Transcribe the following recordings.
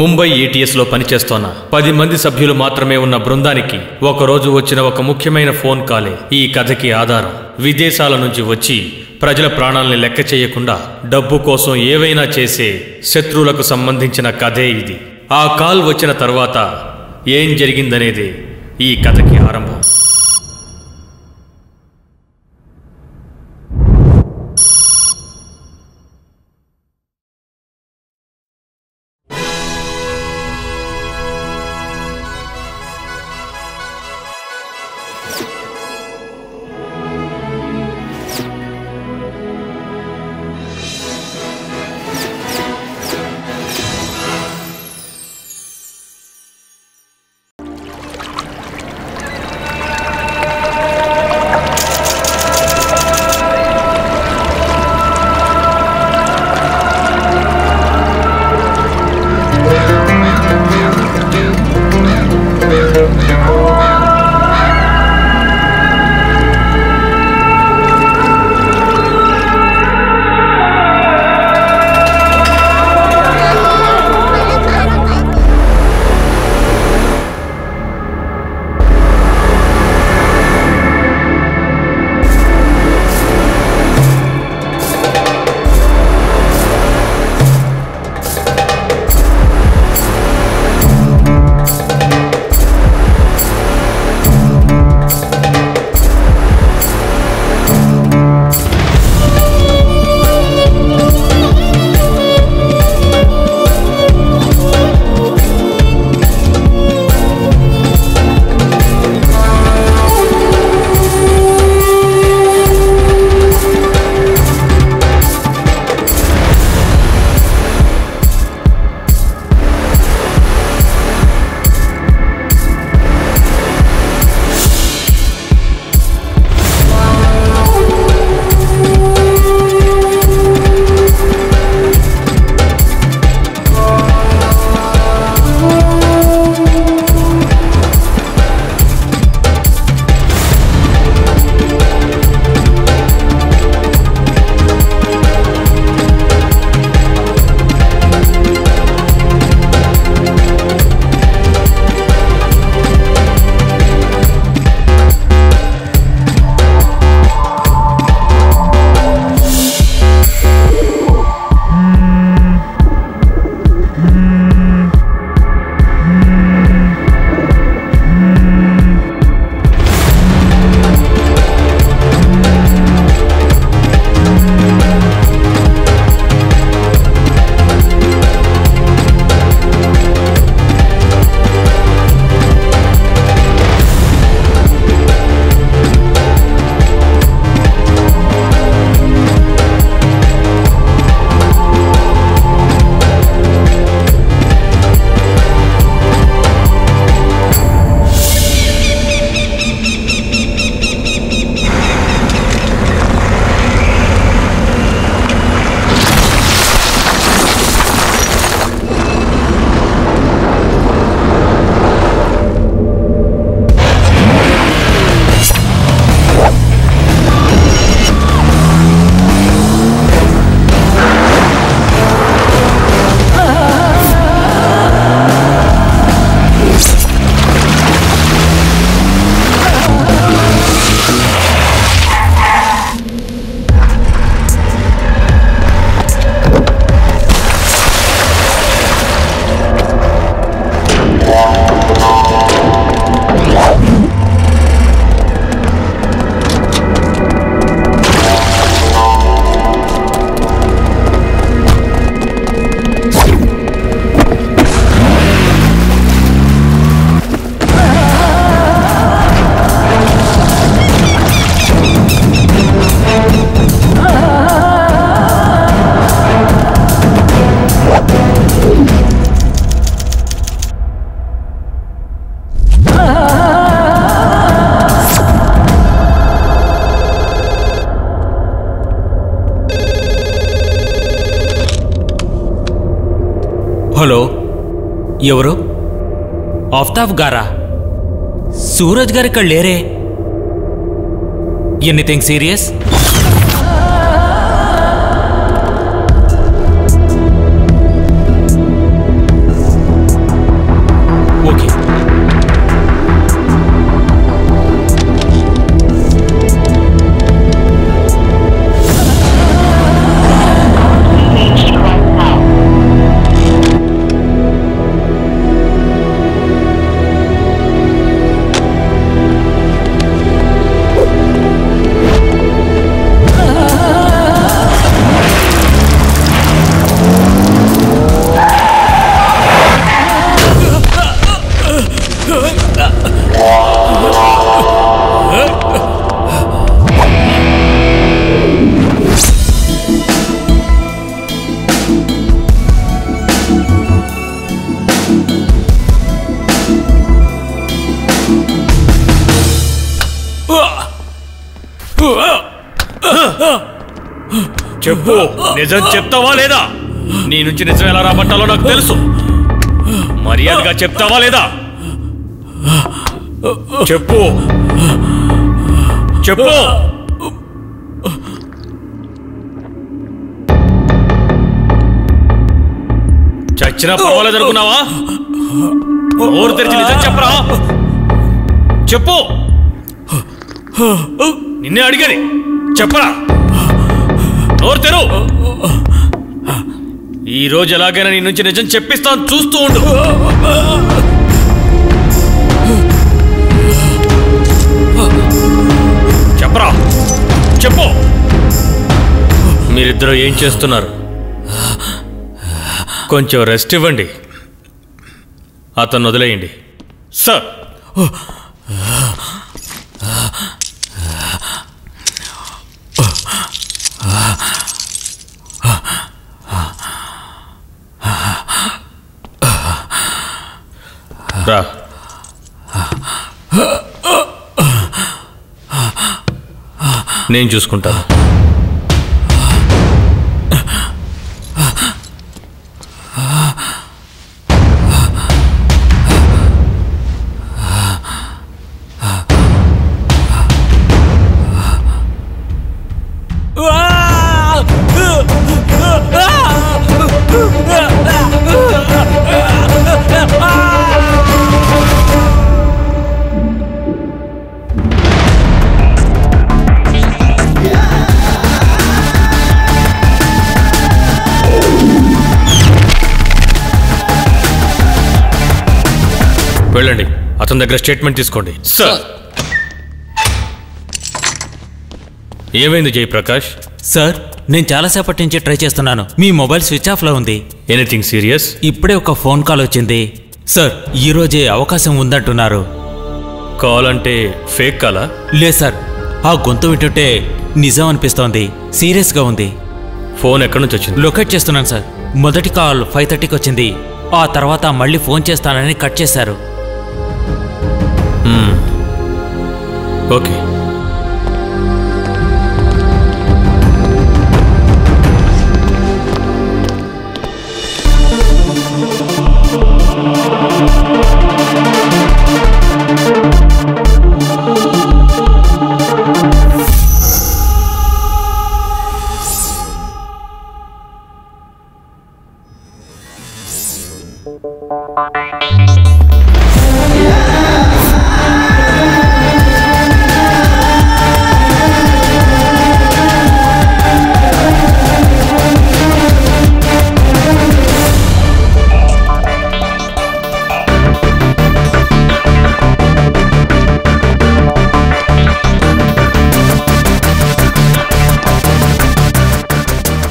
ముంబై ఏటీఎస్లో పనిచేస్తోన్న 10 మంది సభ్యులు మాత్రమే ఉన్న బృందానికి ఒకరోజు వచ్చిన ఒక ముఖ్యమైన ఫోన్ కాలే ఈ కథకి ఆధారం. విదేశాల నుంచి వచ్చి ప్రజల ప్రాణాలను లెక్క చేయకుండా డబ్బు కోసం ఏవైనా చేసే శత్రువులకు సంబంధించిన కథే ఇది. ఆ కాల్ వచ్చిన తర్వాత ఏం జరిగిందనేది ఈ కథకి ఆరంభం. హలో, ఎవరు? ఆఫ్తాబ్ గారా? సూరజ్ గారు ఇక్కడ లేరే. Anything serious? చెప్పు, నిజం చెప్తావా లేదా? నీ నుంచి నిజం ఎలా రాబట్టాలో నాకు తెలుసు. మర్యాదగా చెప్తావా లేదా? చెప్పు చెప్పు. చచ్చిన పర్వాలేదు అనుకున్నావా? ఊరు తెరిచి నిజం చెప్పరా? చెప్పు, నిన్నే అడిగేది, చెప్పరా? నోరు తెరు. ఈరోజు ఎలాగైనా నీ నుంచి నిజం చెప్పిస్తాను, చూస్తూ ఉండు. చెప్పరా, చెప్పు. మీరిద్దరూ ఏం చేస్తున్నారు? కొంచెం రెస్ట్ ఇవ్వండి, అతను వదిలేయండి. సార్, రా. నేను చూసుకుంటాను. వెళ్ళండి, అతని దగ్గర స్టేట్మెంట్ తీసుకోండి. సార్, ఏమైంది జయప్రకాష్? సార్, నేను చాలాసేపటి నుంచి ట్రై చేస్తున్నాను, మీ మొబైల్ స్విచ్ ఆఫ్లో ఉంది. Anything serious? ఇప్పుడే ఒక ఫోన్ కాల్ వచ్చింది సార్, ఈరోజే అవకాశం ఉందంటున్నారు. కాల్ అంటే ఫేక్ కాలా? లేదు సార్, ఆ గొంతు వింటుంటే నిజం అనిపిస్తోంది, సీరియస్గా ఉంది. ఫోన్ ఎక్కడి నుంచి వచ్చింది? లొకేట్ చేస్తున్నాను సార్. మొదటి కాల్ 5:30కి వచ్చింది, ఆ తర్వాత మళ్ళీ ఫోన్ చేస్తానని కట్ చేశారు. ఓకే,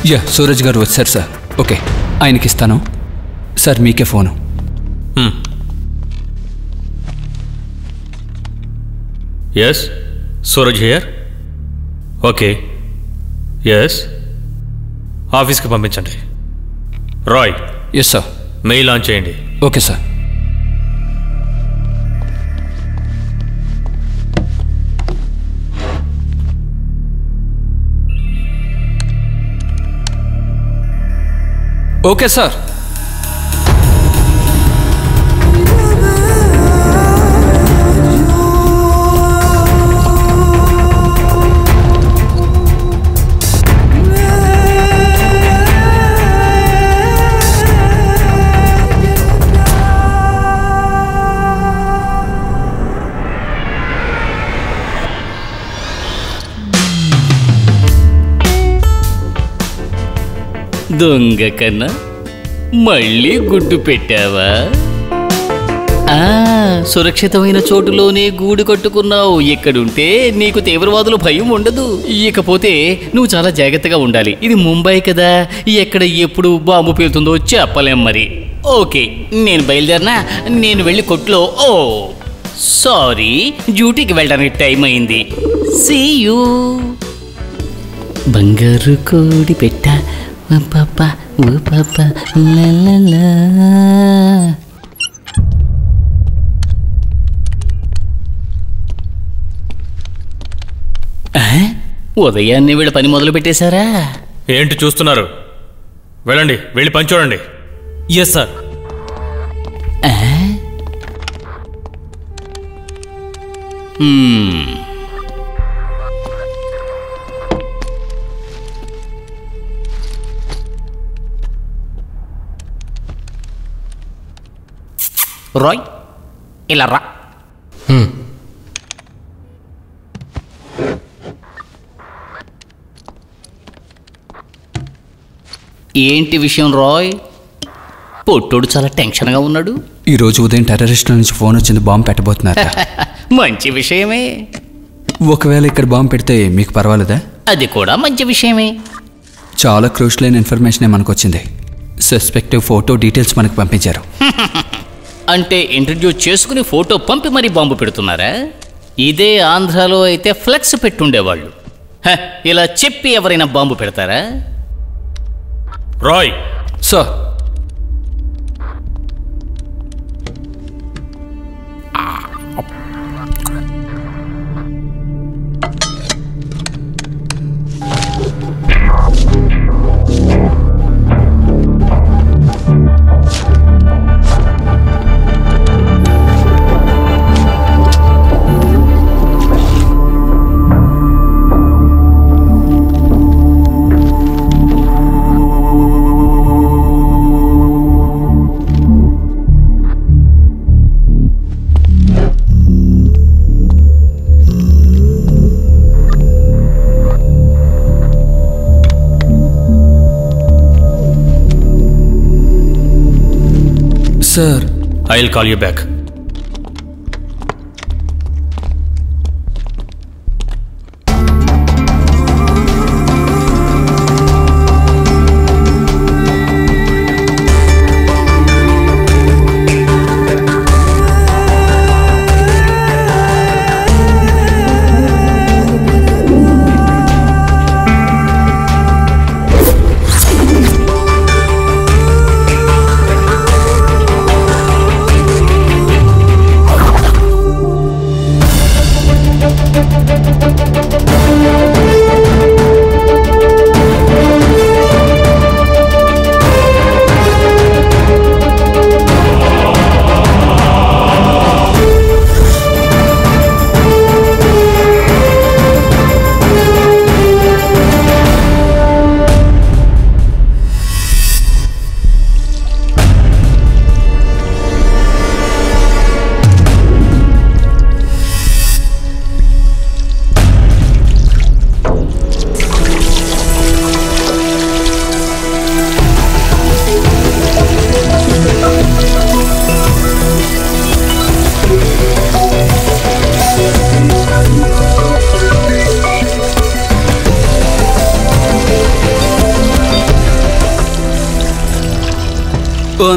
యా, సూరజ్ గారు వచ్చారు సార్. ఓకే, ఆయనకి ఇస్తాను సార్, మీకే phone. Yes, Suraj here. Okay, yes, ఆఫీస్కి పంపించండి. Roy. Yes sir, mail on చేయండి. Okay sir. Okay sir. దొంగ కన్నా మళ్ళీ గుడ్డు పెట్టావా? సురక్షితమైన చోటులోనే గూడు కట్టుకున్నావు. ఇక్కడుంటే నీకు తీవ్రవాదుల భయం ఉండదు. ఇకపోతే నువ్వు చాలా జాగ్రత్తగా ఉండాలి. ఇది ముంబై కదా, ఎక్కడ ఎప్పుడు బాంబు పేలుతుందో చెప్పలేం మరి. ఓకే, నేను బయలుదేరినా, నేను వెళ్ళి కొట్లో ఓ సారీ డ్యూటీకి వెళ్ళడానికి టైం అయింది. సీ యూ బంగారు కోడి పెట్టా. ఉదయాన్నే వీళ్ళ పని మొదలు పెట్టేశారా? ఏంటి చూస్తున్నారు? వెళ్ళండి, వెళ్ళి పని చూడండి. Yes sir. రాయ్, ఇలా రా. ఏంటి విషయం రాయ్? పొట్టోడు చాలా టెన్షన్గా ఉన్నాడు. ఈరోజు ఉదయం టెర్రరిస్టుల నుంచి ఫోన్ వచ్చింది, బాంబు పెట్టబోతున్నారు. మంచి విషయమే. ఒకవేళ ఇక్కడ బాంబు పెడితే మీకు పర్వాలేదా? అది కూడా మంచి విషయమే. చాలా క్రూషియల్ అయిన ఇన్ఫర్మేషనే మనకు వచ్చింది. సస్పెక్టివ్ ఫోటో డీటెయిల్స్ మనకు పంపించారు. అంటే ఇంట్రడ్యూస్ చేసుకుని ఫోటో పంపి మరీ బాంబు పెడుతున్నారా? ఇదే ఆంధ్రాలో అయితే ఫ్లెక్స్ పెట్టుండేవాళ్ళు. ఇలా చెప్పి ఎవరైనా బాంబు పెడతారా? Roy sir, sir, I'll call you back.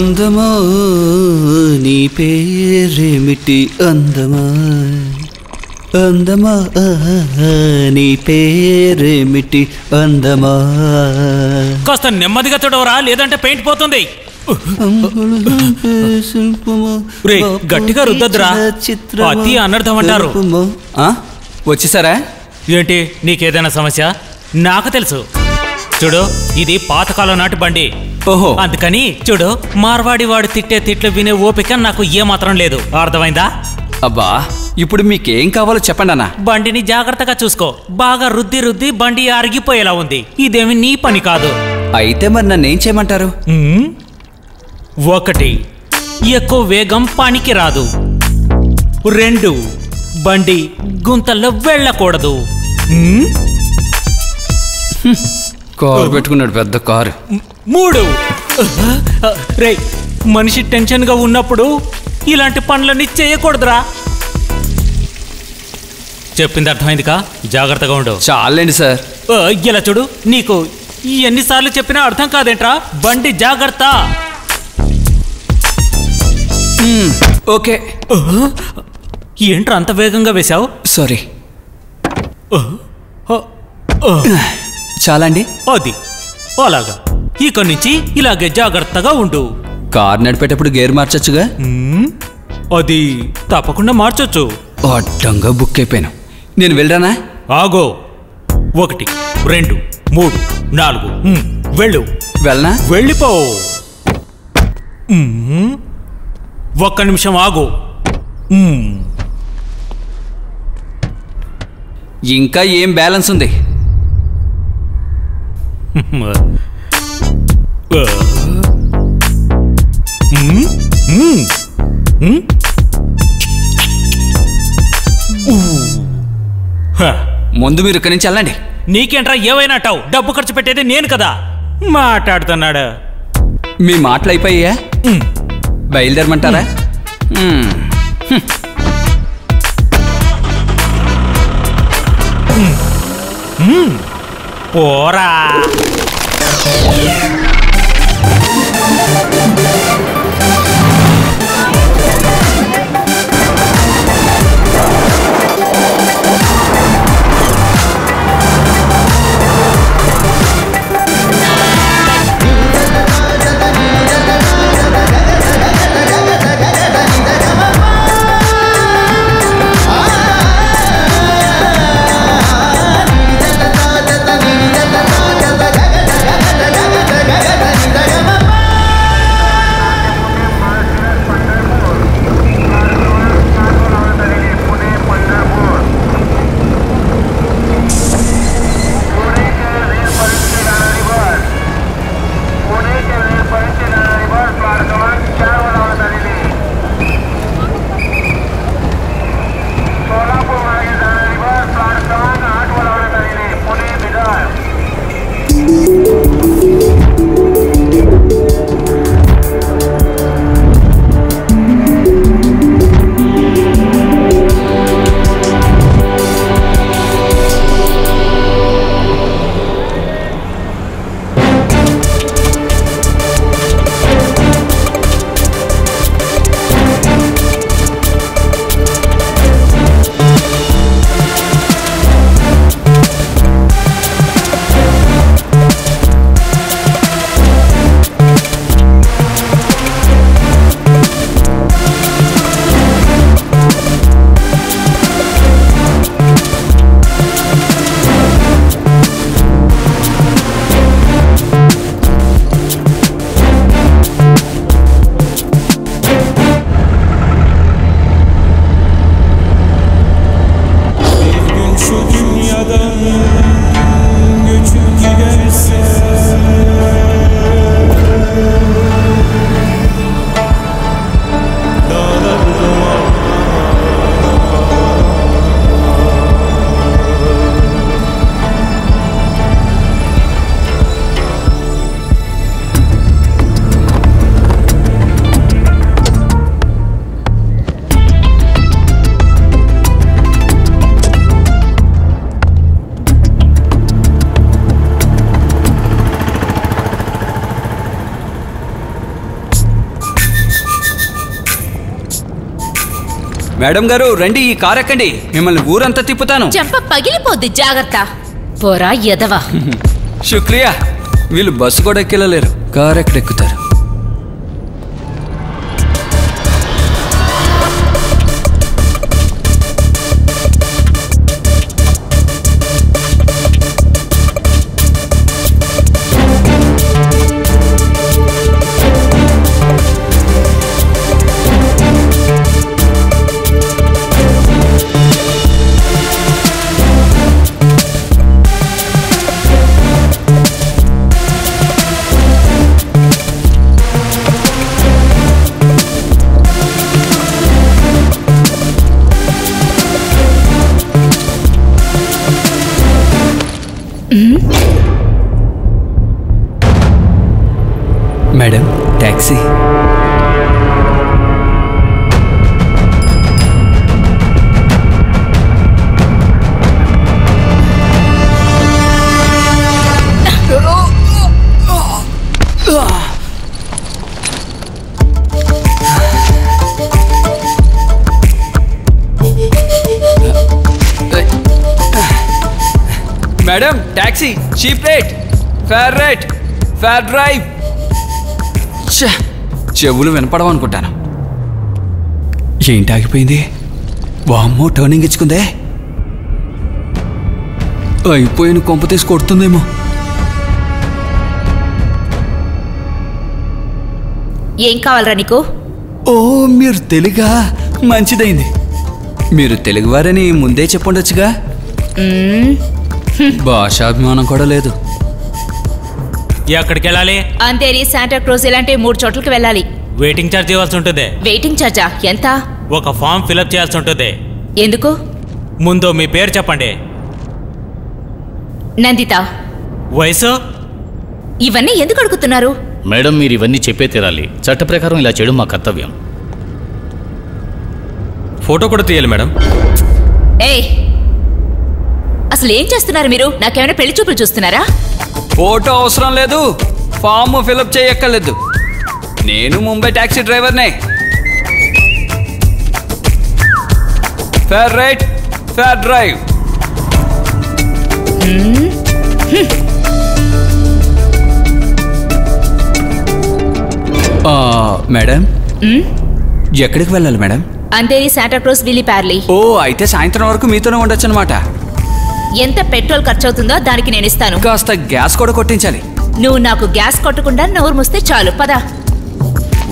అందమా నీ పేరేమిటి? అందమా అందమా నీ పేరేమిటి? అందమా కాస్త నెమ్మదిగా చూడవరా, లేదంటే పెయింట్ పోతుంది. గట్టిగా రుద్దద్రా, అతి అనర్థం అంటారు. వచ్చేసారా ఏంటి? నీకేదైనా సమస్య? నాకు తెలుసు చూడు, ఇది పాతకాలం నాటి బండి. ఓహో, అందుకని చూడు మార్వాడి వాడు తిట్టే తిట్లు వినే ఓపిక నాకు ఏమాత్రం లేదు. అర్థమైందా? అబ్బా, ఇప్పుడు మీకేం కావాలో చెప్పండి అన్న. బండిని జాగ్రత్తగా చూసుకో. బాగా రుద్ది రుద్ది బండి ఆరిగిపోయేలా ఉంది. ఇదేమి నీ పని కాదు. అయితే మరి నన్నేం చేయమంటారు? 1 ఎక్కువ వేగం పనికి రాదు. 2 బండి గుంతల్లో వెళ్ళకూడదు. కారు పెట్టుకున్నాడు, పెద్ద కారు. 3 రే, మనిషి టెన్షన్గా ఉన్నప్పుడు ఇలాంటి పనులన్నీ చేయకూడదురా. చెప్పింది అర్థమైంది కా? జాగ్రత్తగా ఉండు. చాలండి సార్. ఇలా చూడు, నీకు ఎన్నిసార్లు చెప్పినా అర్థం కాదేంట్రా? బండి జాగ్రత్త. ఓకే. ఏంట్రా అంత వేగంగా వేశావు? సారీ. చాలండి. అది అలాగా. ఇక నుంచి ఇలాగే జాగ్రత్తగా ఉండు. కార్ నడిపేటప్పుడు గేర్ మార్చొచ్చుగా? అది తప్పకుండా మార్చొచ్చు. అడ్డంగా బుక్ అయిపోయాను. నేను వెళ్ళరానా? ఆగో. ఒకటి రెండు మూడు నాలుగు వెళ్ళు వెళ్ళనా వెళ్ళిపో. ఒక్క నిమిషం ఆగు. ఇంకా ఏం బ్యాలెన్స్ ఉంది? ముందు మీరు ఇక్కడి నుంచి వెళ్ళండి. నీకేంట్రా ఏవైనా టావు, డబ్బు ఖర్చు పెట్టేది నేను కదా. మాట్లాడుతున్నాడు. మీ మాటలు అయిపోయా? బయలుదేరమంటారా? పోరా. మేడం గారు రండి, ఈ కార్ ఎక్కండి, మిమ్మల్ని ఊరంతా తిప్పుతాను. చెంప పగిలిపోద్ది, జాగ్రత్త. పోరా ఎదవా. శుక్రియా. వీళ్ళు బస్సు కూడా ఎక్కిలలేరు, కార్ ఎక్కడెక్కుతారు. Madam, taxi. Madam, taxi cheap rate, fare drive. చెవులు వినపడవు అనుకుంటాను. ఏంటి ఆగిపోయింది? వామ్మో, టర్నింగ్ ఇచ్చుకుందే. అయిపోయిన కొంపతీసి కొడుతుందేమో. ఏం కావాలరా నీకు? ఓ మీరు తెలుగా, మంచిదైంది. మీరు తెలుగువారని ముందే చెప్పుండొచ్చుగా. భాషాభిమానం కూడా లేదు. ఎక్కడికి వెళ్ళాలి? అంతేరి, శాంటాక్రోజ్ ఇలాంటి 3 చోట్లకి వెళ్ళాలి. వెయిటింగ్ ఛార్జ్ ఇవ్వాల్సి ఉంటుంది. వెయిటింగ్ ఛార్జా? ఎంత? ఒక ఫామ్ ఫిల్అప్ చేయాల్సి ఉంటుంది. ఎందుకు? ముందు మీ పేరు చెప్పండి. నందిత. వయసు? ఇవన్నీ ఎందుకు అడుగుతున్నారు? మేడం, మీరు ఇవన్నీ చెప్పే తీరాలి. చట్ట ప్రకారం ఇలా చేయడం మా కర్తవ్యం. ఫోటో కూడా తీయాలి మేడం. ఏయ్, అసలు ఏం చేస్తున్నారు మీరు? నాకేమైనా పెళ్లి చూపులు చూస్తున్నారా? ఫోటో అవసరం లేదు, ఫామ్ ఫిల్అప్ చేయక్కర్లేదు. నేను ముంబై టాక్సీ డ్రైవర్నే. Fare right, fare drive. Madam, ఎక్కడికి వెళ్ళాలి మేడం? అంతే, శాంటాక్రోజ్ విల్లీ పార్లీ. ఓ, అయితే సాయంత్రం వరకు మీతోనే ఉండొచ్చు అనమాట. ఎంత పెట్రోల్ ఖర్చు అవుతుందో దానికి నేను ఇస్తాను. కాస్త గ్యాస్ కూడా కొట్టించాలి. నువ్వు నాకు గ్యాస్ కొట్టకుండా నోరు మూస్తే చాలు. పద.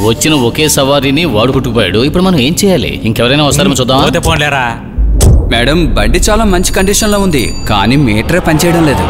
వచ్చిన ఒకే సవారీని వాడు కొట్టుకుపోయాడు. ఇప్పుడు మనం ఏం చేయాలి? ఇంకెవరైనా వస్తారని చూద్దాం. మేడం, బండి చాలా మంచి కండిషన్లో ఉంది, కానీ మీటరే పనిచేయడం లేదు.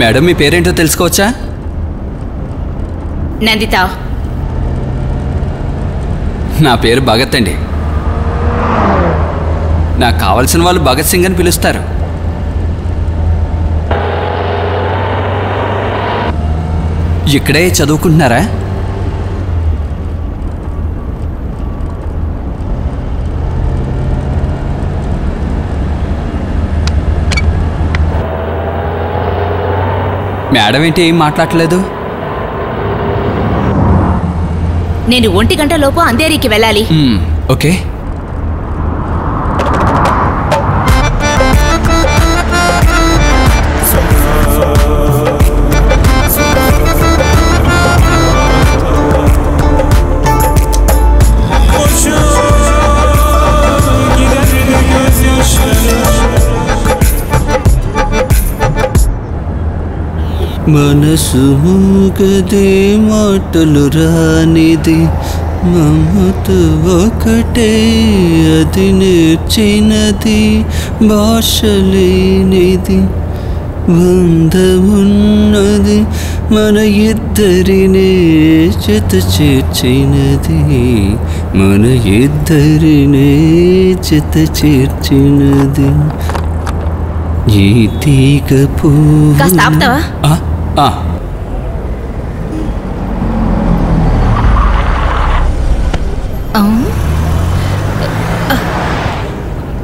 మేడం, మీ పేరేంటో తెలుసుకోవచ్చా? నందిత. నా పేరు భగత్ అండి. నాకు కావలసిన వాళ్ళు భగత్ సింగ్ అని పిలుస్తారు. ఇక్కడే చదువుకుంటున్నారా? మేడం ఏంటి ఏం మాట్లాడలేదు? నేను 1 గంట లోపు అందేరికి వెళ్ళాలి. ఓకే. మనసు మూగదే, మాటలు రానిది, మమత ఒకటే అది నేర్చినది, భాష లేనిది బంధమున్నది, మన ఇద్దరినే చేత చేర్చినది, మన ఇద్దరినే చేత చేర్చినది. ఈ తీగ పువ్వు.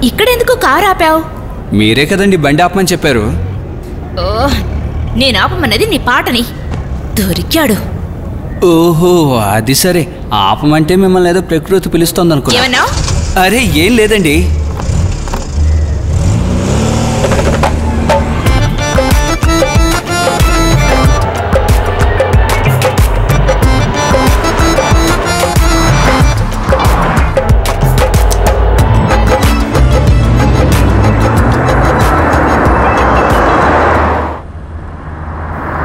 ఇక్కడెందుకు కారు ఆపావు? మీరే కదండి బండి ఆపమని చెప్పారు. నేను ఆపమన్నది నీ పాటని. దొరికాడు. ఓహో, అది సరే. ఆపమంటే మిమ్మల్ని ఏదో ప్రకృతి పిలుస్తోందనుకున్నా. అరే ఏం లేదండి.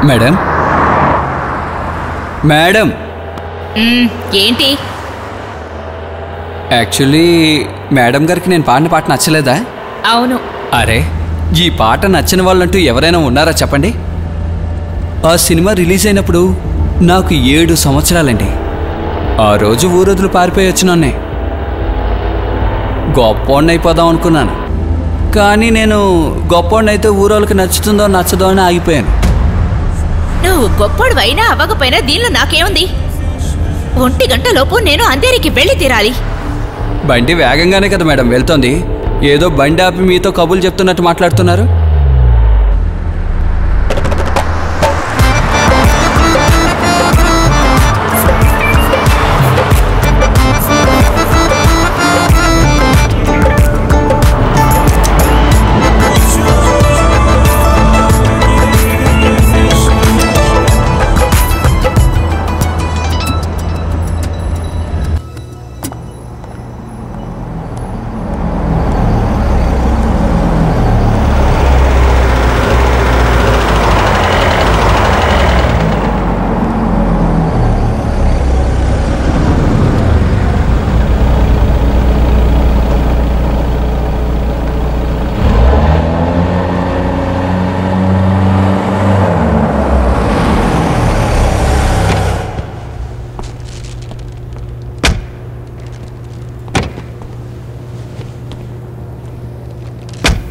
Madam, madam. ఏంటి? యాక్చువల్లీ మేడం గారికి నేను పాడిన పాట నచ్చలేదా? అవును. అరే, ఈ పాట నచ్చిన వాళ్ళంటూ ఎవరైనా ఉన్నారా చెప్పండి? ఆ సినిమా రిలీజ్ అయినప్పుడు నాకు 7 సంవత్సరాలండి. ఆ రోజు ఊరోజులు పారిపోయి వచ్చినోన్నే. గొప్పోడిని అయిపోదాం అనుకున్నాను, కానీ నేను గొప్పోడిని అయితే ఊరోళ్ళకి నచ్చుతుందో నచ్చదో అని ఆగిపోయాను. నువ్వు గొప్పడు అయినా అవ్వకపోయినా దీనిలో నాకేముంది? 1 గంటలోపు నేను అంధేరికి వెళ్ళి తీరాలి. బండి వేగంగానే కదా మేడం వెళ్తోంది. ఏదో బండి ఆపి మీతో కబులు చెప్తున్నట్టు మాట్లాడుతున్నారు.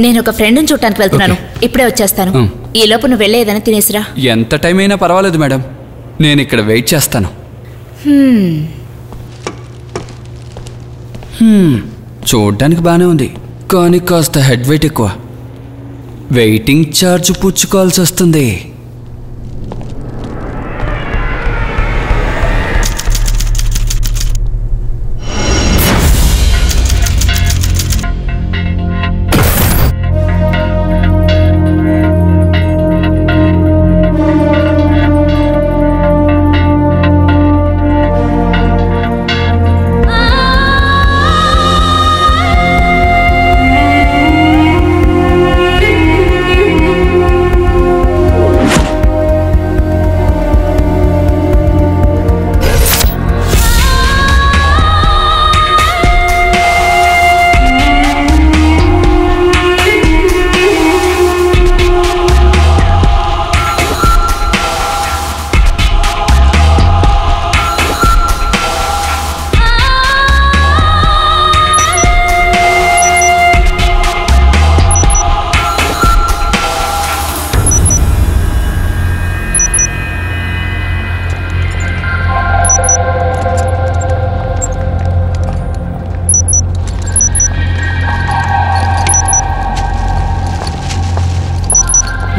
నేను ఒక ఫ్రెండ్ని చూడటానికి వెళ్తున్నాను, ఇప్పుడే వచ్చేస్తాను. ఈ లోపు నువ్వు వెళ్ళేదని తినేసిరా. ఎంత టైం అయినా పర్వాలేదు మేడం, నేను ఇక్కడ వెయిట్ చేస్తాను. చూడడానికి బాగానే ఉంది కానీ కాస్త హెడ్ వెయిట్ ఎక్కువ. వెయిటింగ్ ఛార్జ్ పుచ్చుకోవాల్సి వస్తుంది.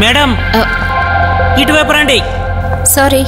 మేడం ఇటువైపు రండి. సారీ.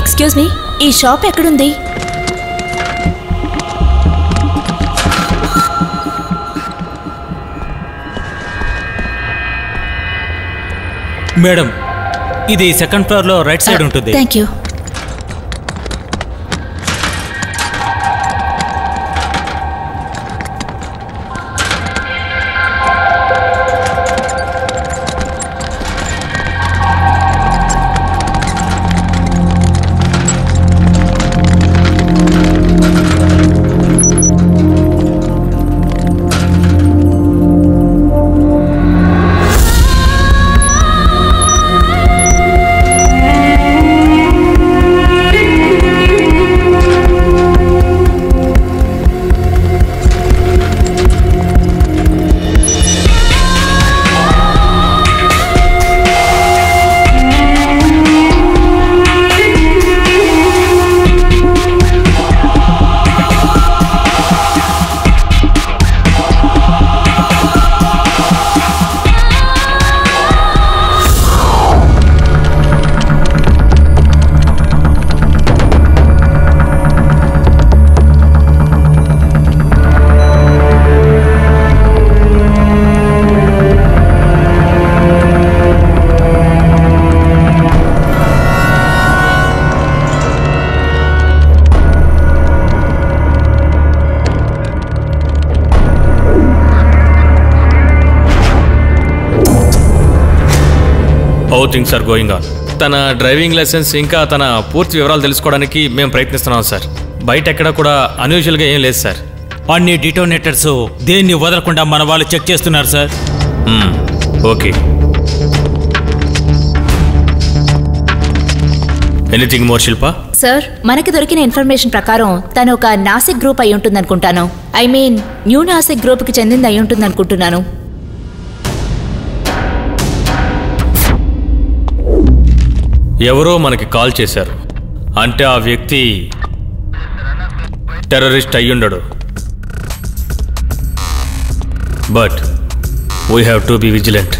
ఎక్స్క్యూజ్ మీ, ఈ షాప్ ఎక్కడుంది? మేడం ఇది సెకండ్ ఫ్లోర్ లో రైట్ సైడ్ ఉంటుంది. Thank you. how things are going on. Tana driving license inka tana poorthi vivaralu telusukodaniki mem prayatnistunnam sir. Byte ekkada kuda unusual ga em led sir. Anni detonators deni vadalakunda mana vaallu check chestunnaru sir. Okay. Anything more Shilpa? Sir, manaki dorikina information prakaram tanu oka Nasik group ayy untundi anukuntanu. I mean new Nasik group ki chendindi ayy untundi anukuntunnanu. ఎవరో మనకి call చేశారు అంటే ఆ వ్యక్తి terrorist అయ్యుండడు but we have to be vigilant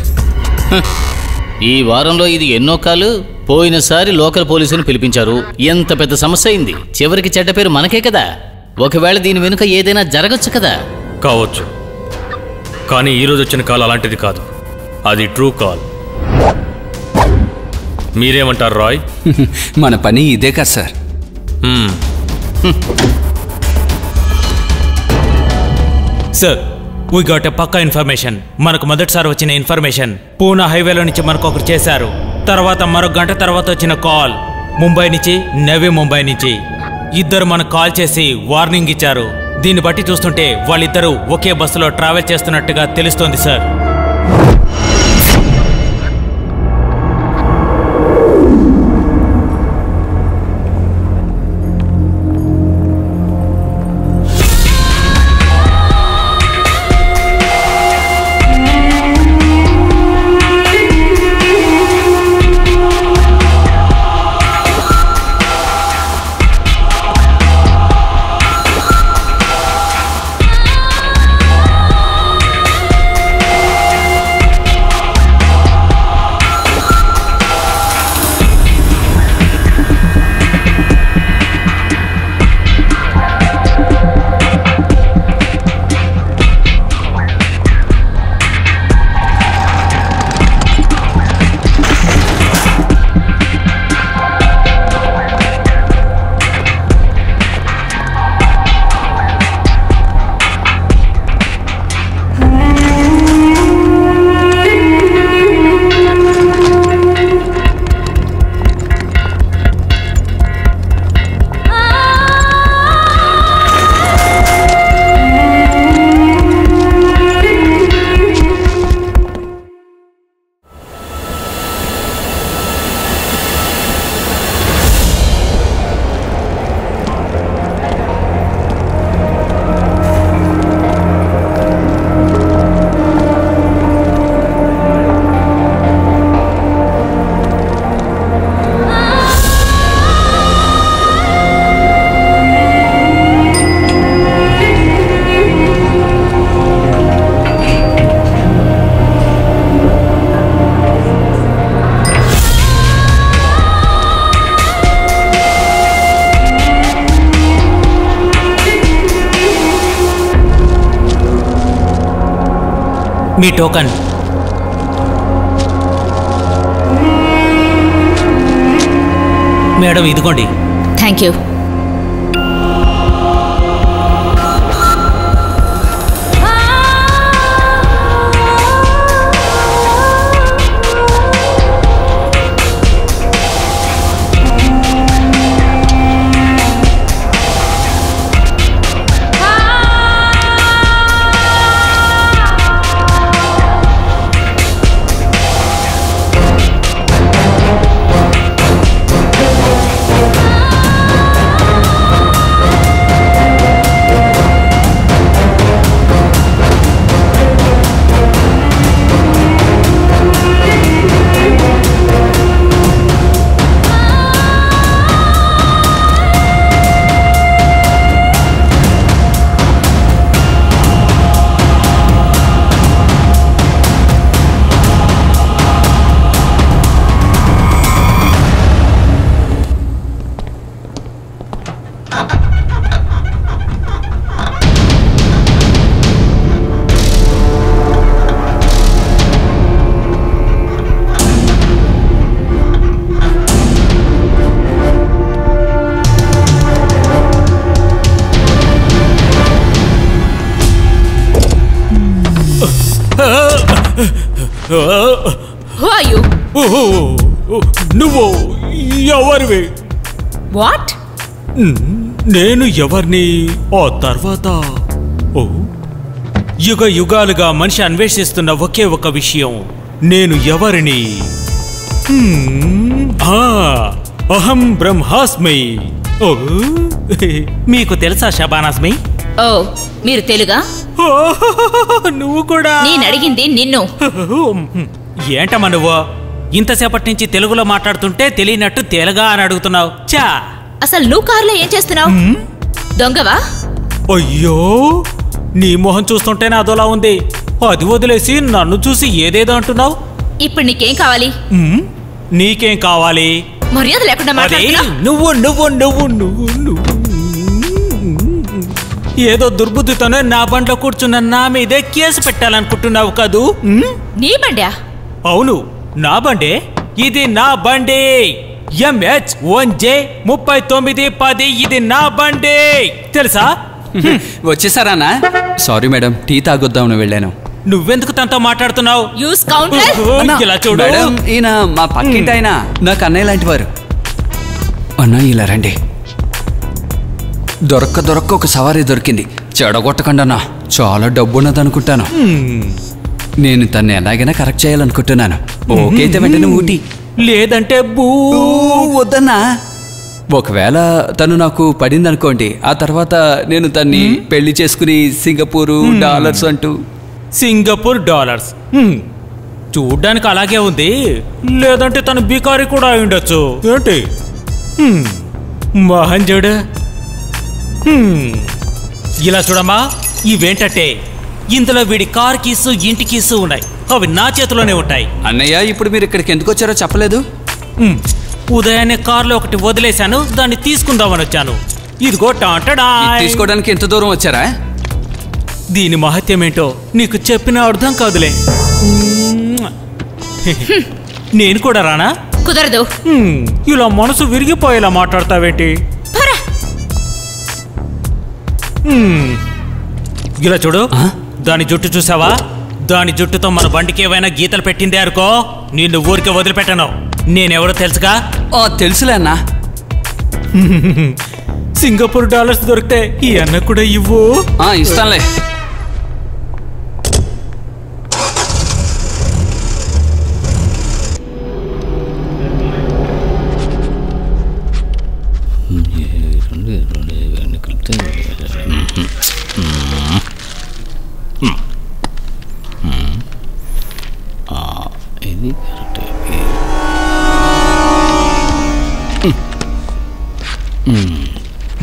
ఈ వారంలో ఇది ఎన్నో కాలు పోయినసారి లోకల్ పోలీసుని పిలిపించారు ఎంత పెద్ద సమస్య అయింది చివరికి చెడ్డ పేరు మనకే కదా ఒకవేళ దీని వెనుక ఏదైనా జరగొచ్చు కదా కావచ్చు కానీ ఈ రోజు వచ్చిన కాల్ అలాంటిది కాదు అది ట్రూ కాల్ మీరేమంటారు రాయ్ మన పని ఇదే కదా sir sir we got a Pakka information మనకు మొదటిసారి వచ్చిన ఇన్ఫర్మేషన్ పూనా హైవేలో నుంచి మనకు ఒకరు చేశారు తర్వాత మరో గంట తర్వాత వచ్చిన కాల్ ముంబై నుంచి నవీ ముంబై నుంచి ఇద్దరు మనకు కాల్ చేసి వార్నింగ్ ఇచ్చారు దీన్ని బట్టి చూస్తుంటే వాళ్ళిద్దరూ ఒకే బస్సులో ట్రావెల్ చేస్తున్నట్టుగా తెలుస్తోంది సార్ మీ టోకన్ మేడం ఇదిగోండి thank you Who are you? What? నేను ఎవర్ని? ఆ తర్వాత యుగ యుగాలుగా మనిషి అన్వేషిస్తున్న ఒకే ఒక విషయం, నేను ఎవరిని? అహం బ్రహ్మాస్మి. మీకు తెలుసా శబానాస్మి? ఓ, మీరు తెలుగా? నువ్వు కూడా? నేను అడిగింది నిన్ను. ఏంటమ్మా నువ్వు ఇంతసేపటి నుంచి తెలుగులో మాట్లాడుతుంటే తెలియనట్టు తెలుగా అని అడుగుతున్నావు? చా, అసలు నువ్వు కారులో ఏం చేస్తున్నావు? దొంగవా? అయ్యో, నీ మొహం చూస్తుంటేనే అదోలా ఉంది. అది వదిలేసి నన్ను చూసి ఏదేదో అంటున్నావు. ఇప్పుడు నీకేం కావాలి? నీకేం కావాలి? మర్యాద లేకుండా మాట్లాడుతున్నావు. నువ్వు నువ్వు నువ్వు నువ్వు నువ్వు ఏదో దుర్బుద్ధితోనే నా బండ్లో కూర్చున్న నా మీదే కేసు పెట్టాలనుకుంటున్నావు కదూ? నీ బండే? అవును, నా బండే. ఇది నా బండే. MH 1J 3910. ఇది నా బండే, తెలుసా? వచ్చేసారానా? సారీ మేడం, టీ తాగొద్దామని వెళ్ళాను. నువ్వెందుకు తనతో మాట్లాడుతున్నావు? ఈయన మా పక్కింటి ఆయన, నాకు అన్నయ్య లాంటి వారు. అన్నా ఇలా రండి. దొరక్క ఒక సవారీ దొరికింది. చెడగొట్టకుండా, చాలా డబ్బున్నదనుకుంటాను. నేను తన్ని ఎలాగైనా కరెక్ట్ చేయాలనుకుంటున్నాను. ఓకైతే వెంటనే ఊటి, లేదంటే బూ. వద్దన్నా, ఒకవేళ తను నాకు పడిందనుకోండి, ఆ తర్వాత నేను తన్ని పెళ్లి చేసుకుని సింగపూరు డాలర్స్ అంటూ. సింగపూర్ డాలర్స్ చూడ్డానికి అలాగే ఉంది, లేదంటే తను బికారి కూడా అయి ఉండొచ్చు. ఏంటి మహన్ జడ ఇలా చూడమ్మా, ఇవేంటే ఇందులో వీడి కార్ కీసు, ఇంటి కీసు ఉన్నాయి. అవి నా చేతిలోనే ఉంటాయి. అన్నయ్య, ఇప్పుడు మీరు ఇక్కడికి ఎందుకు వచ్చారో చెప్పలేదు. ఉదయాన్నే కారులో ఒకటి వదిలేశాను, దాన్ని తీసుకుందామని వచ్చాను. ఇదిగో టాంటడా. తీసుకోవడానికి ఎంత దూరం వచ్చారా? దీని మహత్యం ఏంటో నీకు చెప్పిన అర్థం కాదులే. నేను కూడా రానా? కుదరదు. ఇలా మనసు విరిగిపోయేలా మాట్లాడతావేంటి? ఇలా చూడు, దాని జుట్టు చూసావా? దాని జుట్టుతో మన బండికి ఏవైనా గీతలు పెట్టిందే అనుకో, నిన్ను ఊరికే వదిలిపెట్టను. నేనెవరో తెలుసుగా? తెలుసులే అన్నా. సింగపూర్ డాలర్స్ దొరికితే ఈ అన్న కూడా ఇవ్వు. ఇస్తానులే.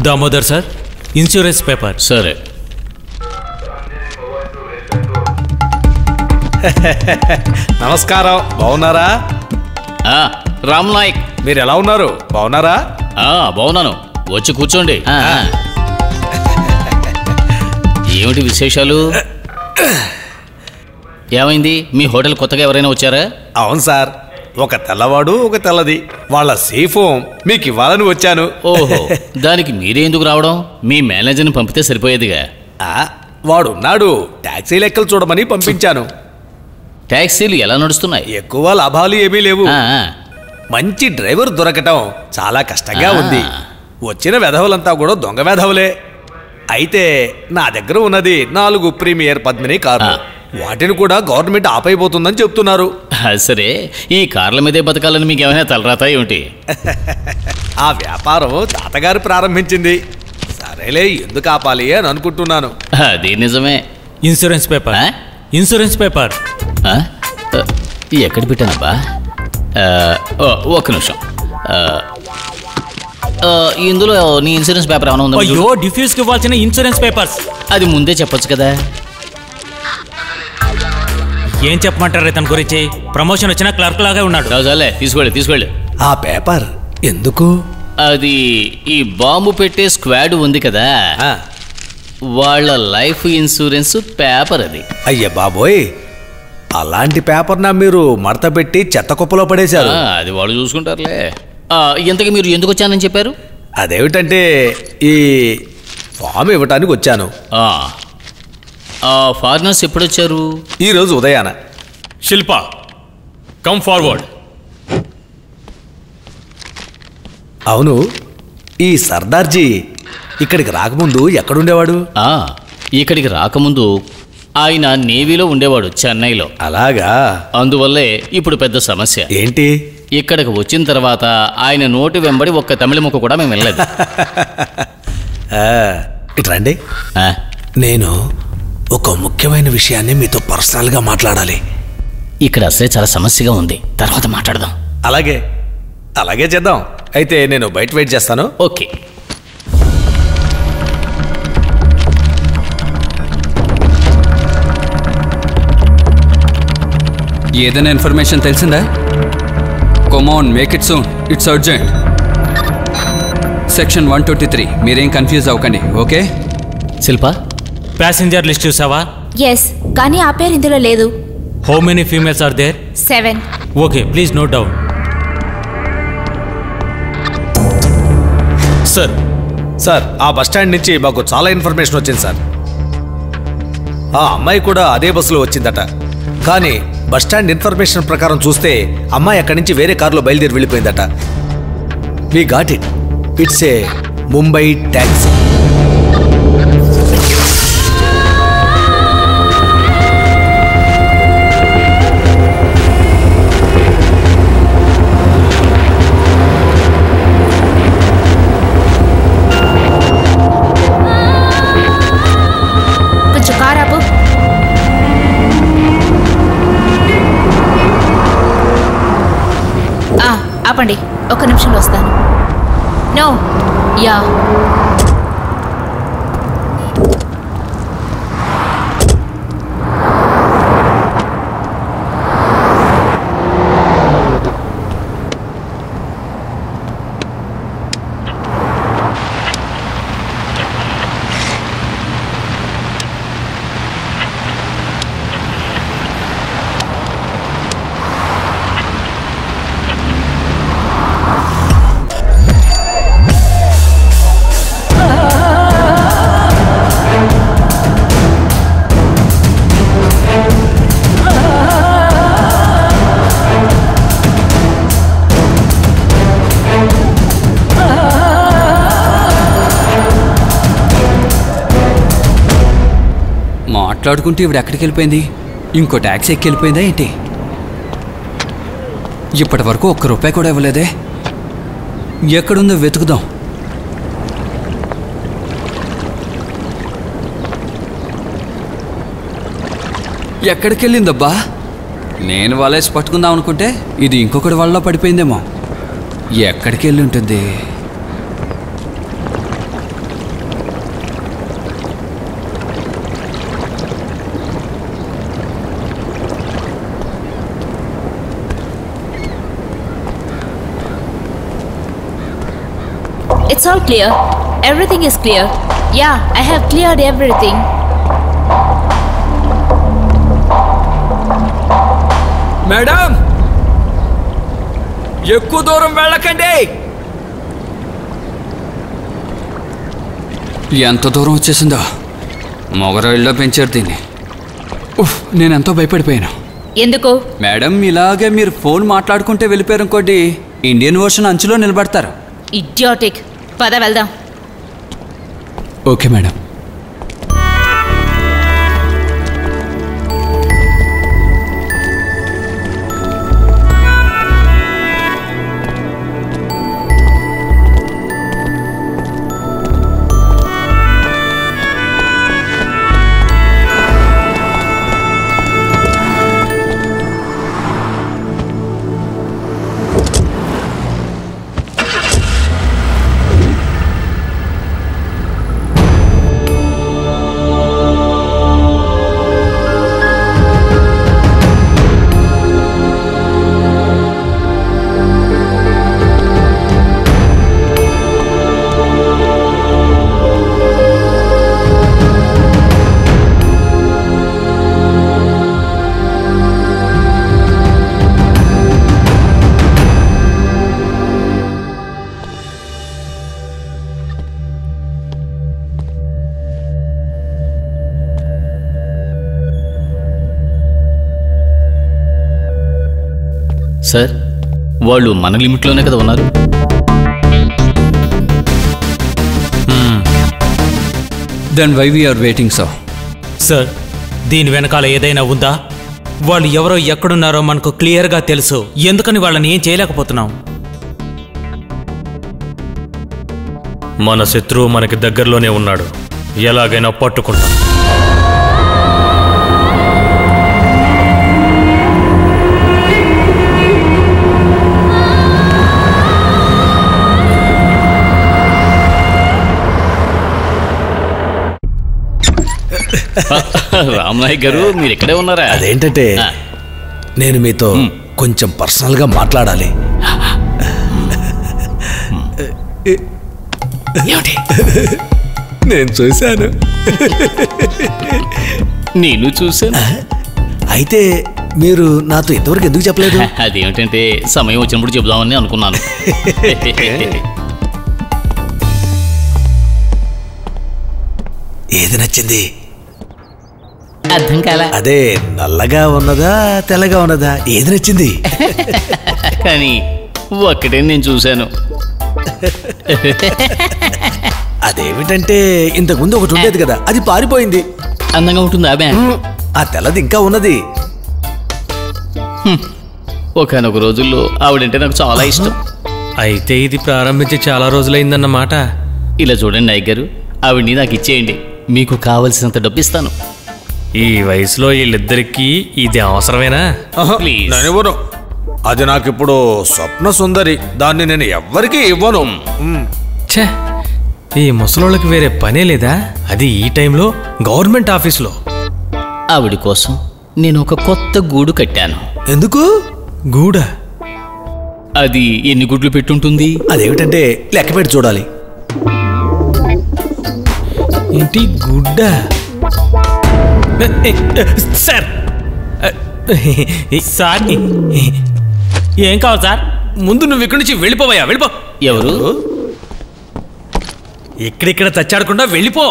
Damodar sir, insurance paper. సరే. నమస్కారం, బాగున్నారా? రామ్ నాయక్, మీరు ఎలా ఉన్నారు? బాగున్నారా? బాగున్నాను, వచ్చి కూర్చోండి. ఏమిటి విశేషాలు? ఏమైంది? మీ హోటల్ కొత్తగా ఎవరైనా వచ్చారా? అవును సార్, ఒక తెల్లవాడు, ఒక తెల్లది. వాళ్ళ సేఫ్ హోమ్ మీకు ఇవ్వాలని వచ్చాను. ఓహో, దానికి మీరే ఎందుకు రావడం? మీ మేనేజర్ని పంపితే సరిపోయేదిగా. వాడున్నాడు, ట్యాక్సీ లెక్కలు చూడమని పంపించాను. ట్యాక్సీలు ఎలా నడుస్తున్నాయి? ఎక్కువ లాభాలు ఏమీ లేవు. మంచి డ్రైవర్ దొరకటం చాలా కష్టంగా ఉంది. వచ్చిన వెధవులంతా కూడా దొంగ వెధవులే. అయితే నా దగ్గర ఉన్నది 4 ప్రీమియర్ పద్మిని కార్లు. వాటిని కూడా గవర్నమెంట్ ఆపైపోతుందని చెప్తున్నారు. సరే, ఈ కార్ల మీదే బతకాలని మీకు ఏమైనా తలరాత ఏమిటి? ఆ వ్యాపారం తాతగారు ప్రారంభించింది. సరేలే, ఎందుకు ఆపాలి అని అనుకుంటున్నాను. అది నిజమే. ఇన్సూరెన్స్ పేపర్, ఇన్సూరెన్స్ పేపర్ ఎక్కడ పెట్టానబ్బా? ఒక్క నిమిషం, ఇందులో నీ ఇన్సూరెన్స్ పేపర్ ఏమైనా ఉందా? అయ్యో, డిఫ్యూజ్కి ఇవ్వాల్సిన ఇన్సూరెన్స్ పేపర్స్. అది ముందే చెప్పొచ్చు కదా. ఏం చెప్పమంటారు? ఇతని గురించి ప్రమోషన్ వచ్చినా క్లర్క్ లాగే ఉన్నాడు. తీసుకెళ్ళి తీసుకెళ్ళి. ఆ పేపర్ ఎందుకు? అది ఈ బాంబు పెట్టే స్క్వాడ్ ఉంది కదా, వాళ్ళ లైఫ్ ఇన్సూరెన్స్ పేపర్ అది. అయ్యా బాబోయ్, అలాంటి పేపర్ నా మీరు మడత పెట్టి చెత్త కుప్పలో పడేశారు. అది వాళ్ళు చూసుకుంటారులే. ఇంతకీ మీరు ఎందుకు వచ్చానని చెప్పారు? అదేమిటంటే ఈ ఫామ్ ఇవ్వటానికి వచ్చాను. ఫారినర్స్ ఎప్పుడొచ్చారు? ఈరోజు ఉదయాన. Shilpa, come forward. అవును, ఈ సర్దార్జీ ఇక్కడికి రాకముందు ఎక్కడుండేవాడు? ఇక్కడికి రాకముందు ఆయన నేవీలో ఉండేవాడు, చెన్నైలో. అలాగా, అందువల్లే ఇప్పుడు పెద్ద సమస్య. ఏంటి? ఇక్కడికి వచ్చిన తర్వాత ఆయన నోటి వెంబడి ఒక్క తమిళ ముక్క కూడా మేము వెళ్ళలేదు. ఇట్రండి, నేను ఒక ముఖ్యమైన విషయాన్ని మీతో పర్సనల్గా మాట్లాడాలి. ఇక్కడ అసలే చాలా సమస్యగా ఉంది, తర్వాత మాట్లాడదాం. అలాగే అలాగే చేద్దాం. అయితే నేను బయట వెయిట్ చేస్తాను. ఓకే. ఏదైనా ఇన్ఫర్మేషన్ తెలిసిందా? Come on, make it soon, it's urgent. Section 123, మీరేం కన్ఫ్యూజ్ అవ్వకండి. ఓకే శిల్ప, ప్యాసింజర్ లిస్ట్ చూసావా? ఎస్, కానీ ఆ పేరు ఇందులో లేదు. How many females are there? 7. Okay, please note down. Sir sir ఆ బస్ స్టాండ్ నుంచి మాకు చాలా ఇన్ఫర్మేషన్ వచ్చింది సార్. ఆ అమ్మాయి కూడా అదే బస్సులో వచ్చిందట, కానీ బస్ స్టాండ్ ఇన్ఫర్మేషన్ ప్రకారం చూస్తే అమ్మాయి అక్కడి నుంచి వేరే కారులో బయలుదేరి వెళ్ళిపోయిందట. We got it, it's a Mumbai taxi. ఆపండి, ఒక్క నిమిషంలో వస్తాను. నో యా, మాట్లాడుకుంటూ ఇవిడ ఎక్కడికి వెళ్ళిపోయింది? ఇంకో ట్యాక్సీ ఎక్కి వెళ్ళిపోయిందా ఏంటి? ఇప్పటి వరకు ఒక్క రూపాయి కూడా ఇవ్వలేదే. ఎక్కడుందో వెతుకుదాం. ఎక్కడికి వెళ్ళిందబ్బా? నేను వాలేసి పట్టుకుందాం అనుకుంటే ఇది ఇంకొకటి వాళ్ళలో పడిపోయిందేమో. ఎక్కడికి వెళ్ళి ఉంటుంది? It's all clear. Everything is clear. Yeah, I have cleared everything. Madam, ekku dooram velakandi. Enta dooram vachesinda? Mogarallo penchar dini. Uff, nenu entho bayapadipoyanu. Enduko? Madam, ilage meer phone maatladukunte veliparu ankodi Indian version anchulo nilabadtaru. Idiotic. పద వెళ్దాం. Okay madam. Sir, వాళ్ళు మన లిమిట్లోనే కదా ఉన్నారు. Then why we are waiting, sir? Sir, దీని వెనకాల ఏదైనా ఉందా? వాళ్ళు ఎవరో ఎక్కడున్నారో మనకు క్లియర్గా తెలుసు. ఎందుకని వాళ్ళని ఏం చేయలేకపోతున్నాం? మన శత్రువు మనకి దగ్గరలోనే ఉన్నాడు. ఎలాగైనా పట్టుకుంటాం. రామనాయ్ గారు మీరు ఇక్కడే ఉన్నారా? అదేంటంటే నేను మీతో కొంచెం పర్సనల్గా మాట్లాడాలి. నేను చూశాను. నేను చూశాను. అయితే మీరు నాతో ఇంతవరకు ఎందుకు చెప్పలేదు? అదేమిటంటే సమయం వచ్చినప్పుడు చెబుదామని అనుకున్నాను. ఏది నచ్చింది? అర్థం కాల. అదే నల్లగా ఉన్నదా తెల్లగా ఉన్నదా ఏది నచ్చింది? కానీ ఒక్కటే నేను చూశాను. అదేమిటంటే ఇంతకుముందు ఒకటి ఉండేది కదా, అది పారిపోయింది. అందంగా ఉంటుంది ఆ బ్యాన్. ఆ తెల్లది ఇంకా ఉన్నది. ఒకనొక రోజుల్లో ఆవిడంటే నాకు చాలా ఇష్టం. అయితే ఇది ప్రారంభించి చాలా రోజులైందన్నమాట. ఇలా చూడండి నాయక్ గారు, ఆవిడ్ని నాకు ఇచ్చేయండి, మీకు కావలసినంత డబ్బు ఇస్తాను. ఈ వయసులో వీళ్ళిద్దరికీ ఇది అవసరమేనా? అది నాకు ఇప్పుడు స్వప్న సుందరి, దాన్ని నేను ఎవ్వరికి ఇవ్వను. ఈ ముసలోళ్ళకి వేరే పనే లేదా? అది ఈ టైంలో గవర్నమెంట్ ఆఫీసులో. ఆవిడ కోసం నేను ఒక కొత్త గూడు కట్టాను. ఎందుకు గూడా? అది ఎన్ని గుడ్లు పెట్టుంటుంది? అదేమిటంటే లెక్క పెట్టి చూడాలి. ఏంటి గుడ్డా? సార్ సార్ ఏం కావాలి సార్? ముందు నువ్వు ఇక్కడి నుంచి వెళ్ళిపోవయ్యా. వెళ్ళిపో. ఎవరు ఇక్కడిక్కడ తచ్చాడకుండా వెళ్ళిపో.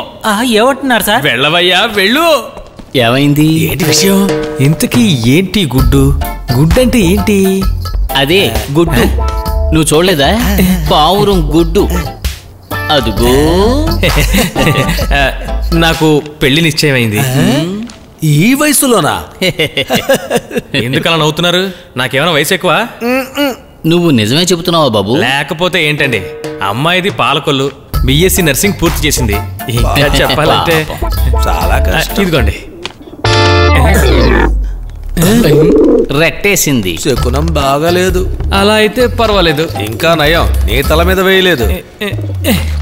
ఏమంటున్నారు సార్? వెళ్ళవయ్యా వెళ్ళు. ఏమైంది? ఏంటి విషయం? ఇంతకీ ఏంటి గుడ్డు? గుడ్డు అంటే ఏంటి? అదే గుడ్డు. నువ్వు చూడలేదా? పావురం గుడ్డు. అదుగో నాకు పెళ్లి నిశ్చయమైంది. ఈ వయసులోనా? ఎందుకలా నవ్వుతున్నారు? నాకేమైనా వయసు ఎక్కువ? నువ్వు నిజమే చెబుతున్నావా బాబు? లేకపోతే ఏంటండి, అమ్మాయిది పాలకొల్లు, బిఎస్సి నర్సింగ్ పూర్తి చేసింది. ఇంకా చెప్పాలంటే చాలా కష్టం. ఇదిగోండి రెట్టేసింది. శకునం బాగాలేదు. అలా అయితే పర్వాలేదు, ఇంకా నయం నీ తల మీద వేయలేదు.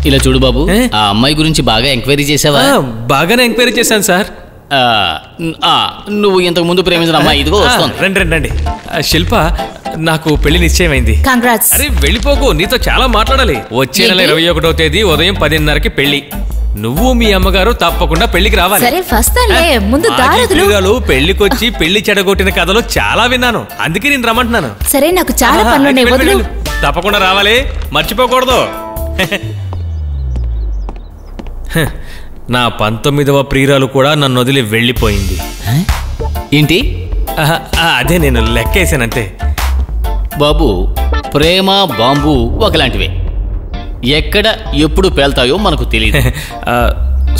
ఇలా చూడు బాబు, ఆ అమ్మాయి గురించి బాగా ఎంక్వైరీ చేసావా? బాగానే ఎంక్వైరీ చేశాను సార్. నువ్వు ఇంతకు ముందు ప్రేమించిన అమ్మాయి ఇదిగో వస్తుంది. రండి రండి రండి. శిల్ప, నాకు పెళ్లి నిశ్చయమైంది. కంగ్రాట్స్. అరే వెళ్ళిపోకు, నీతో చాలా మాట్లాడాలి. వచ్చే నెల 21వ తేదీ ఉదయం 10:30కి పెళ్లి. నువ్వు మీ అమ్మగారు తప్పకుండా పెళ్లికి రావాలి. పెళ్లికొచ్చి పెళ్లి చెడగొట్టిన కథలు చాలా విన్నాను, అందుకే నేను రమ్మంటున్నాను. సరే, నాకు చాలా పనులు, తప్పకుండా రావాలి, మర్చిపోకూడదు. నా 19వ ప్రియురాలు కూడా నన్ను వదిలి వెళ్ళిపోయింది. ఏంటి? అదే నేను లెక్కేసానంతే బాబు. ప్రేమ బాంబు ఒకలాంటివే, ఎక్కడ ఎప్పుడు పేల్తాయో మనకు తెలియదు.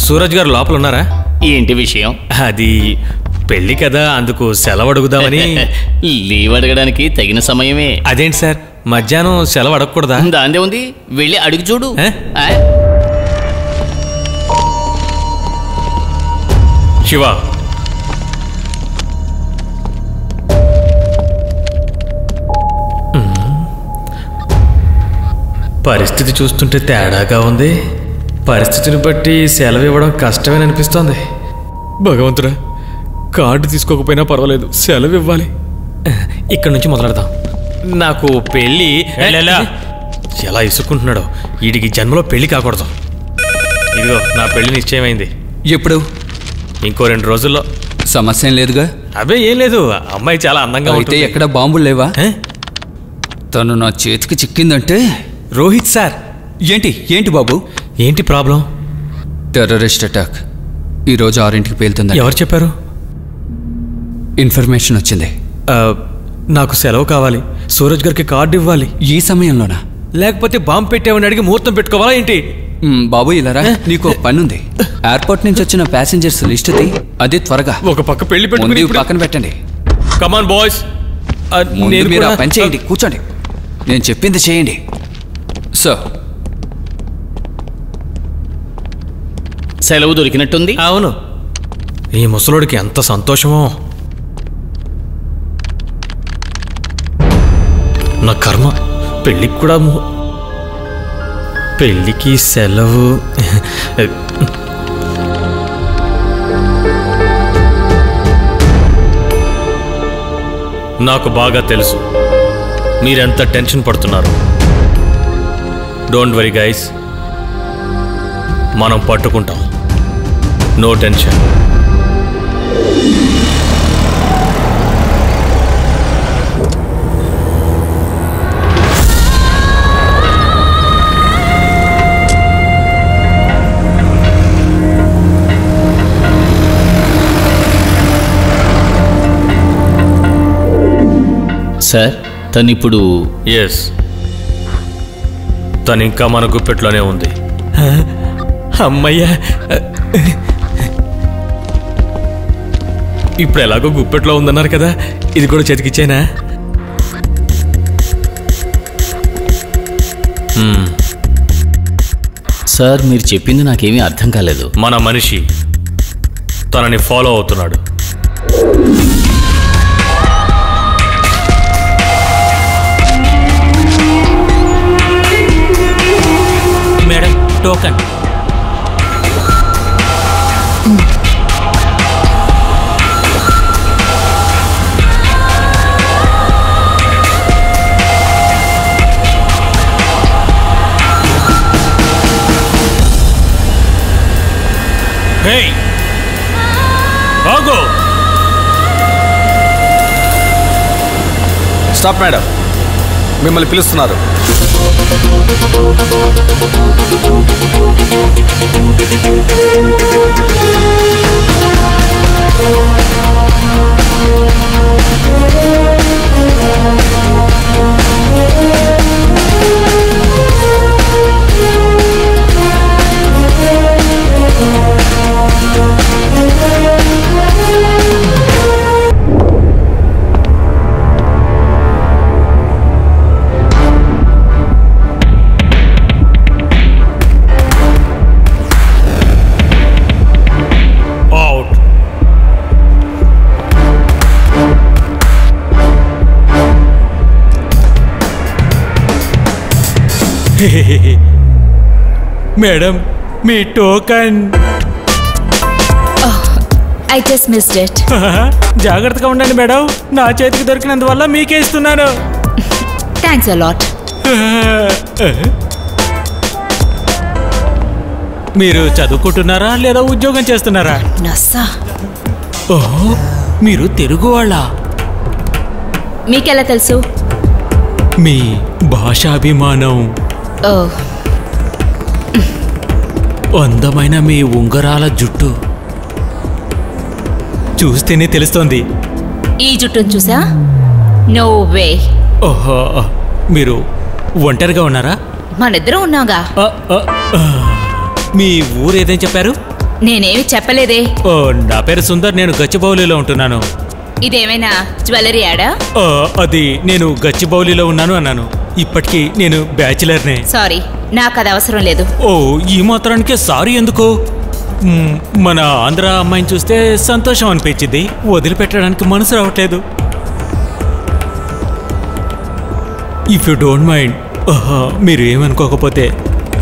సూరజ్ గారు లోపల ఉన్నారా? ఏంటి విషయం? అది పెళ్లి కదా, అందుకు సెలవు అడుగుదామని. లీవ్ అడగడానికి తగిన సమయమే. అదేంటి సార్, మధ్యాహ్నం సెలవు అడగకూడదా? దాందే ఉంది, వెళ్ళి అడుగు చూడు. శివ, పరిస్థితి చూస్తుంటే తేడాగా ఉంది. పరిస్థితిని బట్టి సెలవు ఇవ్వడం కష్టమే అనిపిస్తోంది. భగవంతుడా, కార్డు తీసుకోకపోయినా పర్వాలేదు, సెలవు ఇవ్వాలి. ఇక్కడి నుంచి మొదలెడదాం. నాకు పెళ్ళి. ఎలా ఇసుకుంటున్నాడో, వీడికి జన్మలో పెళ్లి కాకూడదు. ఇదిగో నా పెళ్లి నిశ్చయమైంది. ఎప్పుడు? ఇంకో 2 రోజుల్లో. సమస్య ఏం లేదుగా? అవే ఏం లేదు, అమ్మాయి చాలా అందంగా అయితే. ఎక్కడ బాంబులు లేవా? తను నా చేతికి చిక్కిందంటే. రోహిత్ సార్. ఏంటి ఏంటి బాబు? ఏంటి ప్రాబ్లం? టెర్రరిస్ట్ అటాక్ ఈరోజు 6ింటికి పేలుతుంది. ఎవరు చెప్పారు? ఇన్ఫర్మేషన్ వచ్చింది. నాకు సెలవు కావాలి, సూరజ్ గారికి కార్డు ఇవ్వాలి. ఈ సమయంలోనా? లేకపోతే బాంబు పెట్టేవని అడిగి ముహూర్తం పెట్టుకోవాలా ఏంటి? బాబు ఇలా రా, నీకు పని ఉంది. airport nunchi vachina passengers list thi adi twaraga oka pakka pelli pettukoni pakkana pettandi. Come on boys, nenu meera pancheyandi, kuchandi, nenu cheppindi cheyandi. Sir, సెలవు దొరికినట్టుంది. అవును, ఈ ముసలోడికి ఎంత సంతోషమో. నా కర్మ, పెళ్ళికి కూడా పెళ్ళికి సెలవు. నాకు బాగా తెలుసు మీరెంత టెన్షన్ పడుతున్నారు. డోంట్ వరీ గైస్, మనం పట్టుకుంటాం, నో టెన్షన్. సార్, తనిప్పుడు ఎస్, తను ఇంకా మన గుప్పెట్లోనే ఉంది. అమ్మయ్య, ఇప్పుడు ఎలాగో గుప్పెట్లో ఉందన్నారు కదా, ఇది కూడా చేతికిచ్చేనా? సార్, మీరు చెప్పింది నాకేమీ అర్థం కాలేదు. మన మనిషి తనని ఫాలో అవుతున్నాడు. Madam, token. Hey! Go! Stop, madam. మిమ్మల్ని పిలుస్తున్నారు. మేడం, మీ token. I just missed it. జాగ్రత్తగా ఉండండి మేడం, నా చేతికి దొరికినందువల్ల మీకే ఇస్తున్నాను. Thanks a lot. మీరు చదువుకుంటున్నారా లేదా ఉద్యోగం చేస్తున్నారా? ఓహో, మీరు తెలుగు వాళ్ళ? మీకెలా తెలుసు? మీ భాషాభిమానం, అందమైన మీ ఉంగరాల జుట్టు చూస్తేనే తెలుస్తోంది. ఈ జుట్టును చూసా? No way. ఓహో, మీరు ఒంటరిగా ఉన్నారా? మనిద్దరం ఉన్నాగా. మీ ఊరేదని చెప్పారు? నేనేమి చెప్పలేదే. ఓ, నా పేరు సుందర్, నేను గచ్చిబౌలిలో ఉంటున్నాను. ఇదేమైనా జ్యువెలరీ యాడా? అది నేను గచ్చిబౌలిలో ఉన్నాను అన్నాను. ఇప్పటికీ నేను బ్యాచిలర్నే. సారీ, నాకు అది అవసరం లేదు. ఓ, ఈ మాత్రానికే సారీ ఎందుకు? మన ఆంధ్ర అమ్మాయిని చూస్తే సంతోషం అనిపించింది, వదిలిపెట్టడానికి మనసు రావట్లేదు. ఇఫ్ యూ డోంట్ మైండ్, మీరు ఏమనుకోకపోతే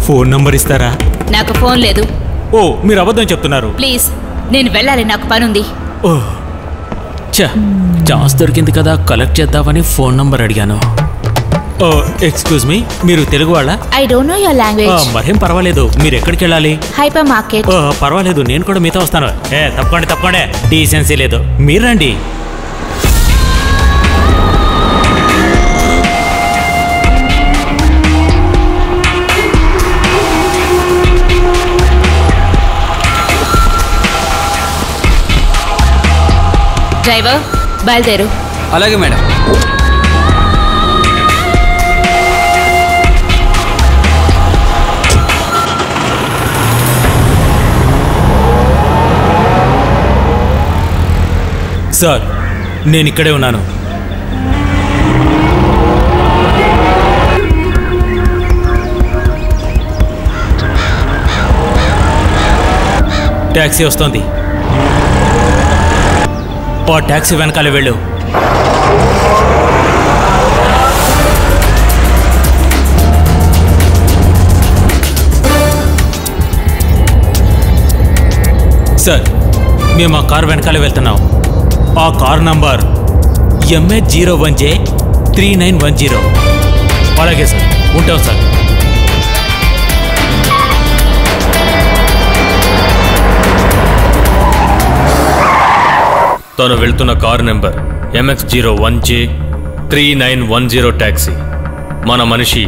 ఫోన్ నంబర్ ఇస్తారా? నాకు ఫోన్ లేదు. ఓ, మీరు అబద్ధం చెప్తున్నారు. ప్లీజ్, నేను వెళ్ళాలి, నాకు పని ఉంది. ఓ, ఛాన్స్ దొరికింది కదా కలెక్ట్ చేద్దామని ఫోన్ నంబర్ అడిగాను. ఎక్స్క్యూజ్ మీ, మీరు తెలుగు వాళ్ళ? I don't know your language. మరేం పర్వాలేదు. మీరు ఎక్కడికి వెళ్ళాలి? Hyper market. పర్వాలేదు, నేను కూడా మీతో వస్తాను. ఏ, తప్పండి తప్పండి, డీసెన్సీ లేదు, మీరు రండి. డ్రైవర్, బయలుదేరు. అలాగే మేడం. సార్, నేను ఇక్కడే ఉన్నాను. ట్యాక్సీ వస్తుంది, ఆ ట్యాక్సీ వెనకాల వెళ్ళు. సార్, మేము ఆ కారు వెనకాల వెళ్తున్నాం. ఆ కారు నంబర్ MH01J 3910. అలాగే సార్, ఉంటాం సార్. తను వెళ్తున్న కారు నెంబర్ MX01J 3910 ట్యాక్సీ. మన మనిషి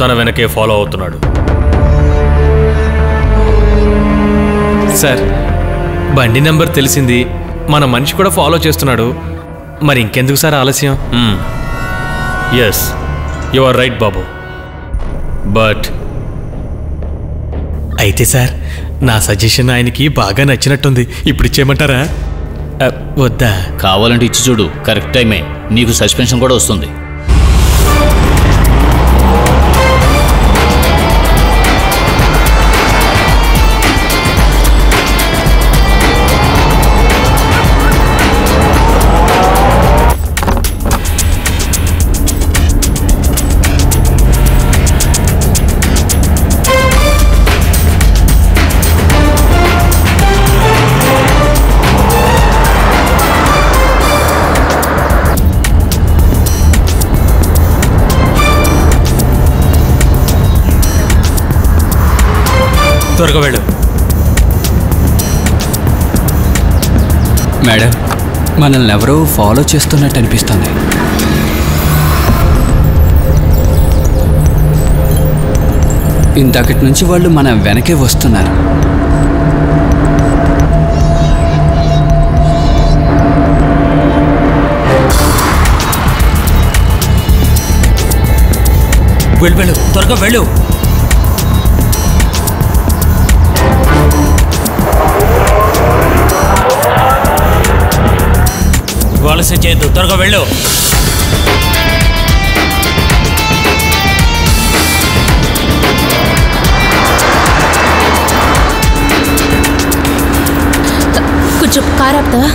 తన వెనకే ఫాలో అవుతున్నాడు. సార్, బండి నెంబర్ తెలిసింది, మన మనిషి కూడా ఫాలో చేస్తున్నాడు. మరి ఇంకెందుకు సార్ ఆలస్యం? ఎస్, యు ఆర్ రైట్ బాబు. బట్ అయితే సార్, నా సజెషన్ ఆయనకి బాగా నచ్చినట్టుంది. ఇప్పుడు ఇచ్చేయమంటారా? వద్దా? కావాలంటే ఇచ్చి చూడు. కరెక్ట్ టైమే, నీకు సస్పెన్షన్ కూడా వస్తుంది. వెళ్ళు మేడం, మనల్ని ఎవరో ఫాలో చేస్తున్నట్టు అనిపిస్తుంది. ఇంతకటి నుంచి వాళ్ళు మన వెనకే వస్తున్నారు. వెళ్ళు, త్వరగా వెళ్ళు. ఆలస్యం చేయొద్దు, త్వరగా వెళ్ళు. కొంచెం కారు ఆపుతావా?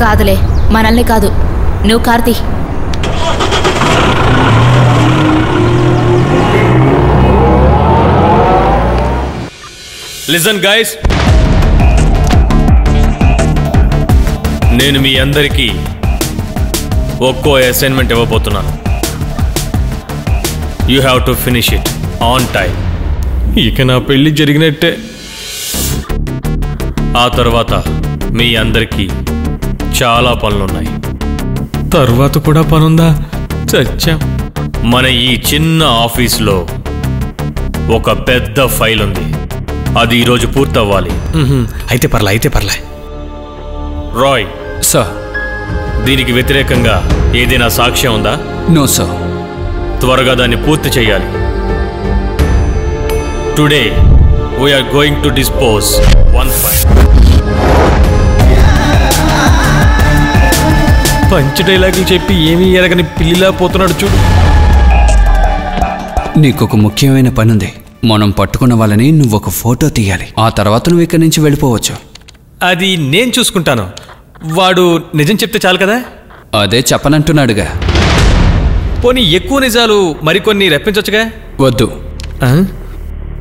కాదులే, మనల్ని కాదు, నువ్వు కార్తీ. లిజన్ గైస్, నేను మీ అందరికీ ఒక్కో అసైన్మెంట్ ఇవ్వబోతున్నాను. You have to finish it on time. ఇక నా పెళ్లి జరిగినట్టే. ఆ తర్వాత మీ అందరికీ చాలా పనులున్నాయి. తర్వాత కూడా పనుందా? చచ్చాం. మన ఈ చిన్న ఆఫీస్లో ఒక పెద్ద ఫైల్ ఉంది, అది ఈరోజు పూర్తవ్వాలి. అయితే పర్లే, రాయ్ సార్, దీనికి వ్యతిరేకంగా ఏదైనా సాక్ష్యం ఉందా? No sir. త్వరగా దాన్ని పూర్తి చేయాలి. Today we are going to dispose one file. Punch డైలాగులు చెప్పి ఏమీ ఎరగని పిల్లిలా పోతున్నాడు చూడు. నీకు ఒక ముఖ్యమైన పని ఉంది. మనం పట్టుకున్న వాళ్ళని నువ్వు ఒక ఫోటో తీయాలి. ఆ తర్వాత నువ్వు ఇక్కడి నుంచి వెళ్ళిపోవచ్చు. అది నేను చూసుకుంటాను. వాడు నిజం చెప్తే చాలు కదా. అదే చెప్పనంటున్నాడుగా. పోనీ ఎక్కువ నిజాలు మరికొన్ని రప్పించవచ్చుగా. వద్దు.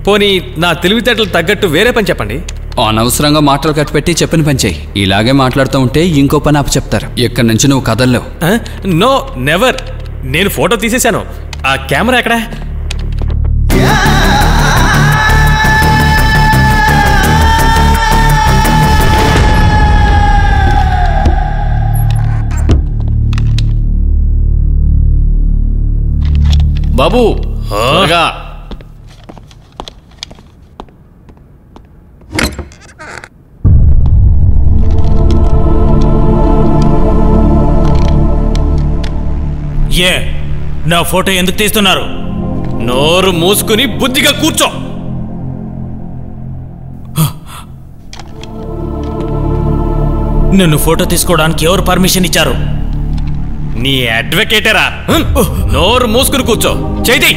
పోనీ నా తెలివితేటలు తగ్గట్టు వేరే పని చెప్పండి. అనవసరంగా మాటలు కట్టుపెట్టి చెప్పిన పని చేయి. ఇలాగే మాట్లాడుతూ ఉంటే ఇంకో పని అప్పు చెప్తారు. ఎక్కడి నుంచి నువ్వు కదల్లేవు. No, never. నేను ఫోటో తీసేశాను. ఆ కెమెరా ఎక్కడ? బాబు ఏ నా ఫోటో ఎందుకు తీస్తున్నారు? నోరు మూసుకుని బుద్ధిగా కూర్చో. నిన్ను ఫోటో తీసుకోవడానికి ఎవరు పర్మిషన్ ఇచ్చారు? నీ అడ్వకేటరా? నోరు మూసుకుని కూర్చో. చేయి.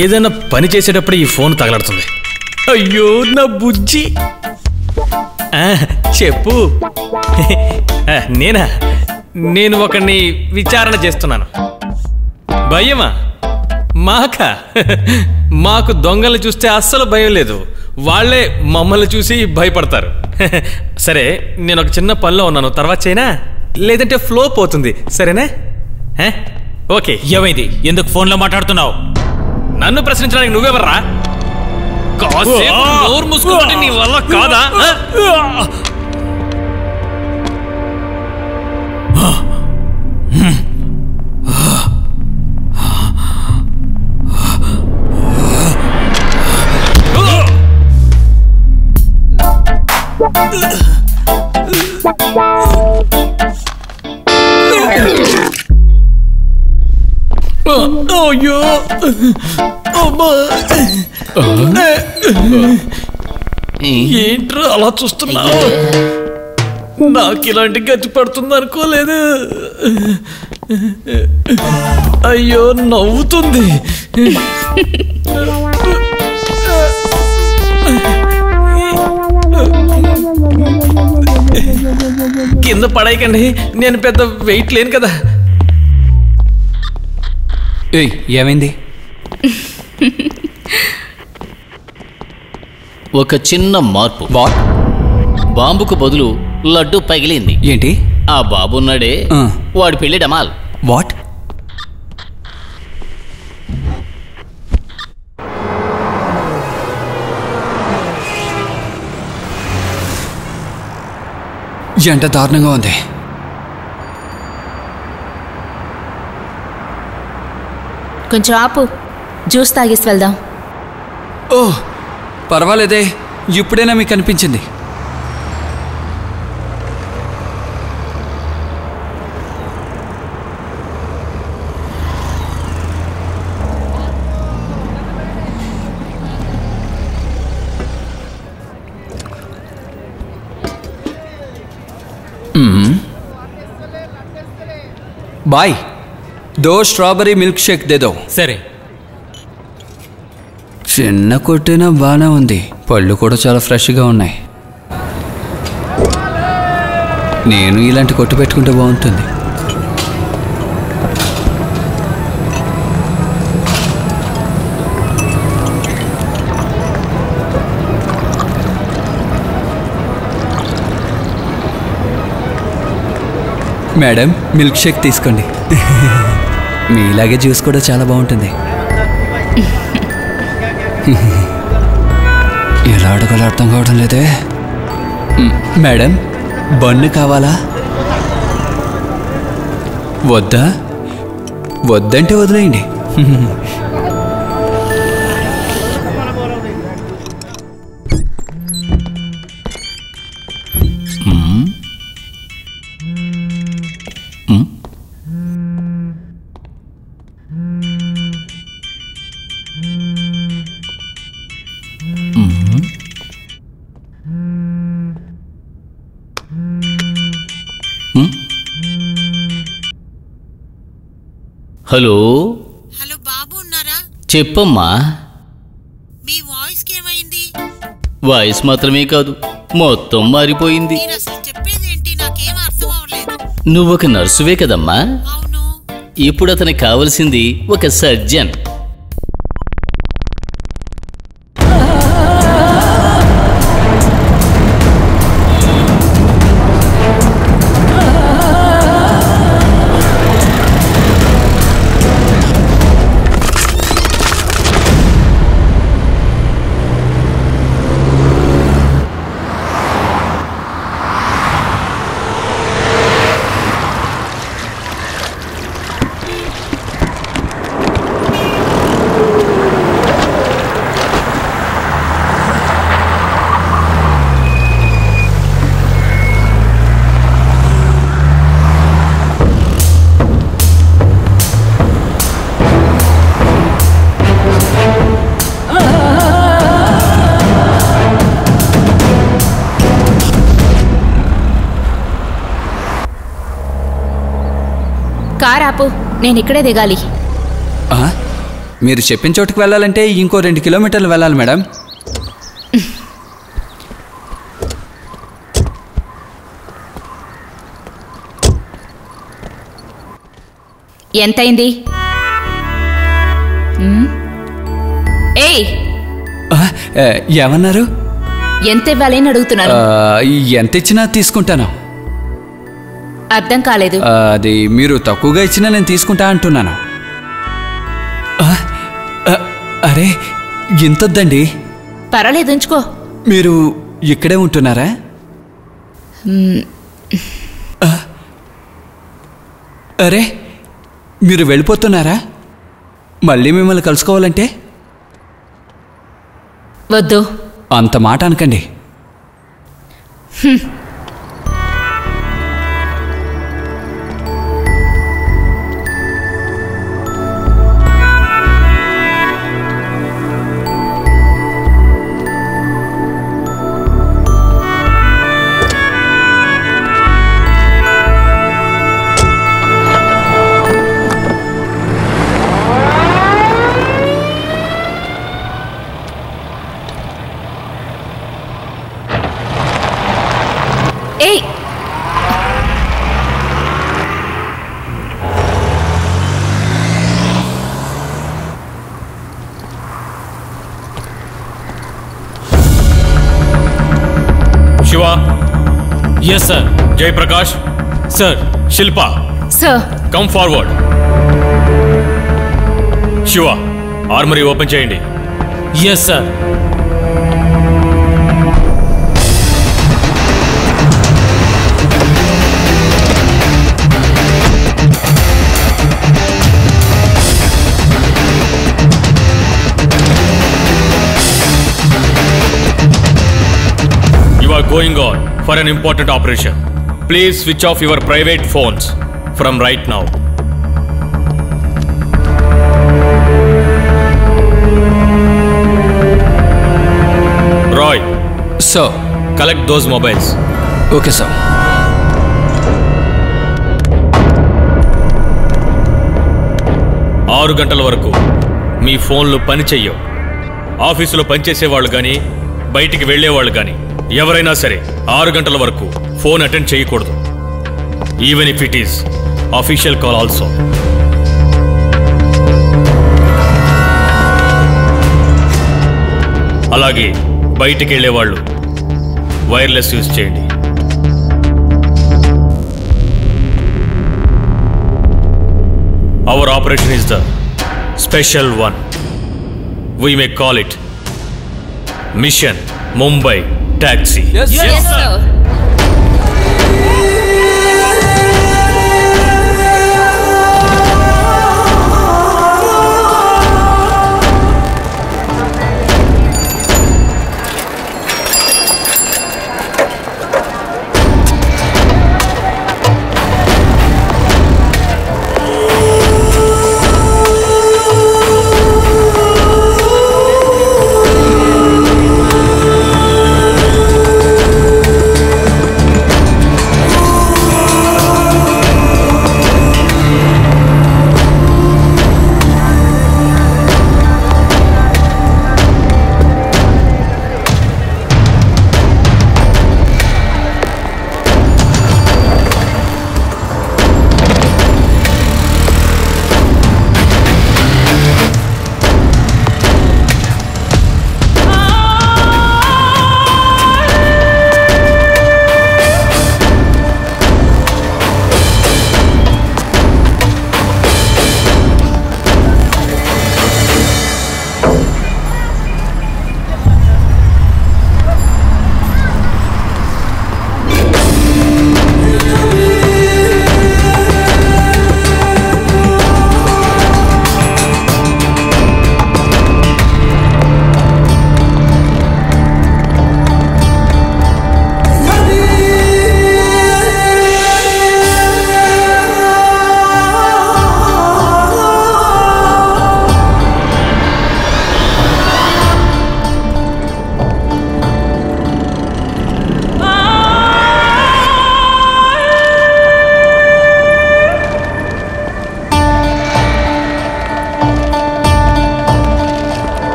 ఏదైనా పని చేసేటప్పుడు ఈ ఫోన్ తగలాడుతుంది. అయ్యో నా బుజ్జి. చెప్పు. నేను ఒకరిని విచారణ చేస్తున్నాను. భయమా? మాకు దొంగలు చూస్తే అస్సలు భయం లేదు. వాళ్ళే మమ్మల్ని చూసి భయపడతారు. సరే, నేను ఒక చిన్న పనిలో ఉన్నాను, తర్వాత చేయనా? లేదంటే ఫ్లో పోతుంది, సరేనా? ఓకే. ఏమైంది? ఎందుకు ఫోన్లో మాట్లాడుతున్నావు? నన్ను ప్రశ్నించడానికి నువ్వెవర్రా? నోరు మూసుకుంటే నీ వల్ల కాదా? అయ్యో అమ్మా, ఏంట్రా అలా చూస్తున్నావు? నాకు ఇలాంటి గతి పడుతుంది అనుకోలేదు. అయ్యో నవ్వుతుంది. కింద పడేయకండి, నేను పెద్ద వెయిట్ లేను కదా. ఏమైంది? ఒక చిన్న మార్పు. బాంబుకు బదులు లడ్డు పగిలింది. ఏంటి? ఆ బాబున్నాడే, వాడు పెళ్లి డమాల్. వాట్? ఎంత దారుణంగా ఉంది. కొంచెం ఆపు, జ్యూస్ తాగేసి వెళ్దాం. ఓ పర్వాలేదే, ఇప్పుడైనా మీకు అనిపించింది. బాయ్, దో స్ట్రాబెరీ మిల్క్ షేక్ దేదో. సరే. చిన్న కొట్టిన బాగానే ఉంది, పళ్ళు కూడా చాలా ఫ్రెష్గా ఉన్నాయి. నేను ఇలాంటి కొట్టు పెట్టుకుంటే బాగుంటుంది. మేడం, మిల్క్ షేక్ తీసుకోండి. మీలాగే జ్యూస్ కూడా చాలా బాగుంటుంది. ఎలా అడగాలో అర్థం కావడం లేదే. మేడం, బన్ను కావాలా? వద్దా? వద్దంటే వదిలేయండి. హలో హలో, బాబు ఉన్నారా? చెప్పమ్మా. మీ వాయిస్ ఏమైంది? వాయిస్ మాత్రమే కాదు, మొత్తం మారిపోయింది. నువ్వు ఒక నర్సువే కదమ్మా? ఇప్పుడు అతనికి కావలసింది ఒక సర్జన్. నేను ఇక్కడే దిగాలి. మీరు చెప్పిన చోటుకు వెళ్ళాలంటే ఇంకో 2 కిలోమీటర్లు వెళ్ళాలి మేడం. ఎంతైంది? ఏమన్నారు? ఎంత ఇవ్వాలని అడుగుతున్నారు? ఎంత ఇచ్చినా తీసుకుంటాను. అర్థం కాలేదు. అది మీరు తక్కువగా ఇచ్చినా నేను తీసుకుంటా అంటున్నాను. అరే ఎంతొద్దండి? పర్వాలేదు ఉంచుకో. మీరు ఇక్కడే ఉంటున్నారా? అరే మీరు వెళ్ళిపోతున్నారా? మళ్ళీ మిమ్మల్ని కలుసుకోవాలంటే? వద్దు. అంత మాట అనకండి. Yes, sir. Jai Prakash. Sir, Shilpa. Sir. Come forward. Shiva, armory open cheyandi. Yes, sir. You are going on for an important operation. Please switch off your private phones from right now. Roy. Sir. Collect those mobiles. Okay, sir. ఆరు గంటల వరకు మీ ఫోన్లు పనిచేయవు. ఆఫీసులో పనిచేసేవాళ్ళు కానీ బయటికి వెళ్ళేవాళ్ళు కానీ ఎవరైనా సరే 6 గంటల వరకు ఫోన్ అటెండ్ చేయకూడదు. Even if it is official call also. అలాగే బయటికి వెళ్ళేవాళ్ళు వైర్లెస్ యూజ్ చేయండి. Our operation is the special one. We may call it mission Mumbai Taxi. Yes, yes, yes, sir.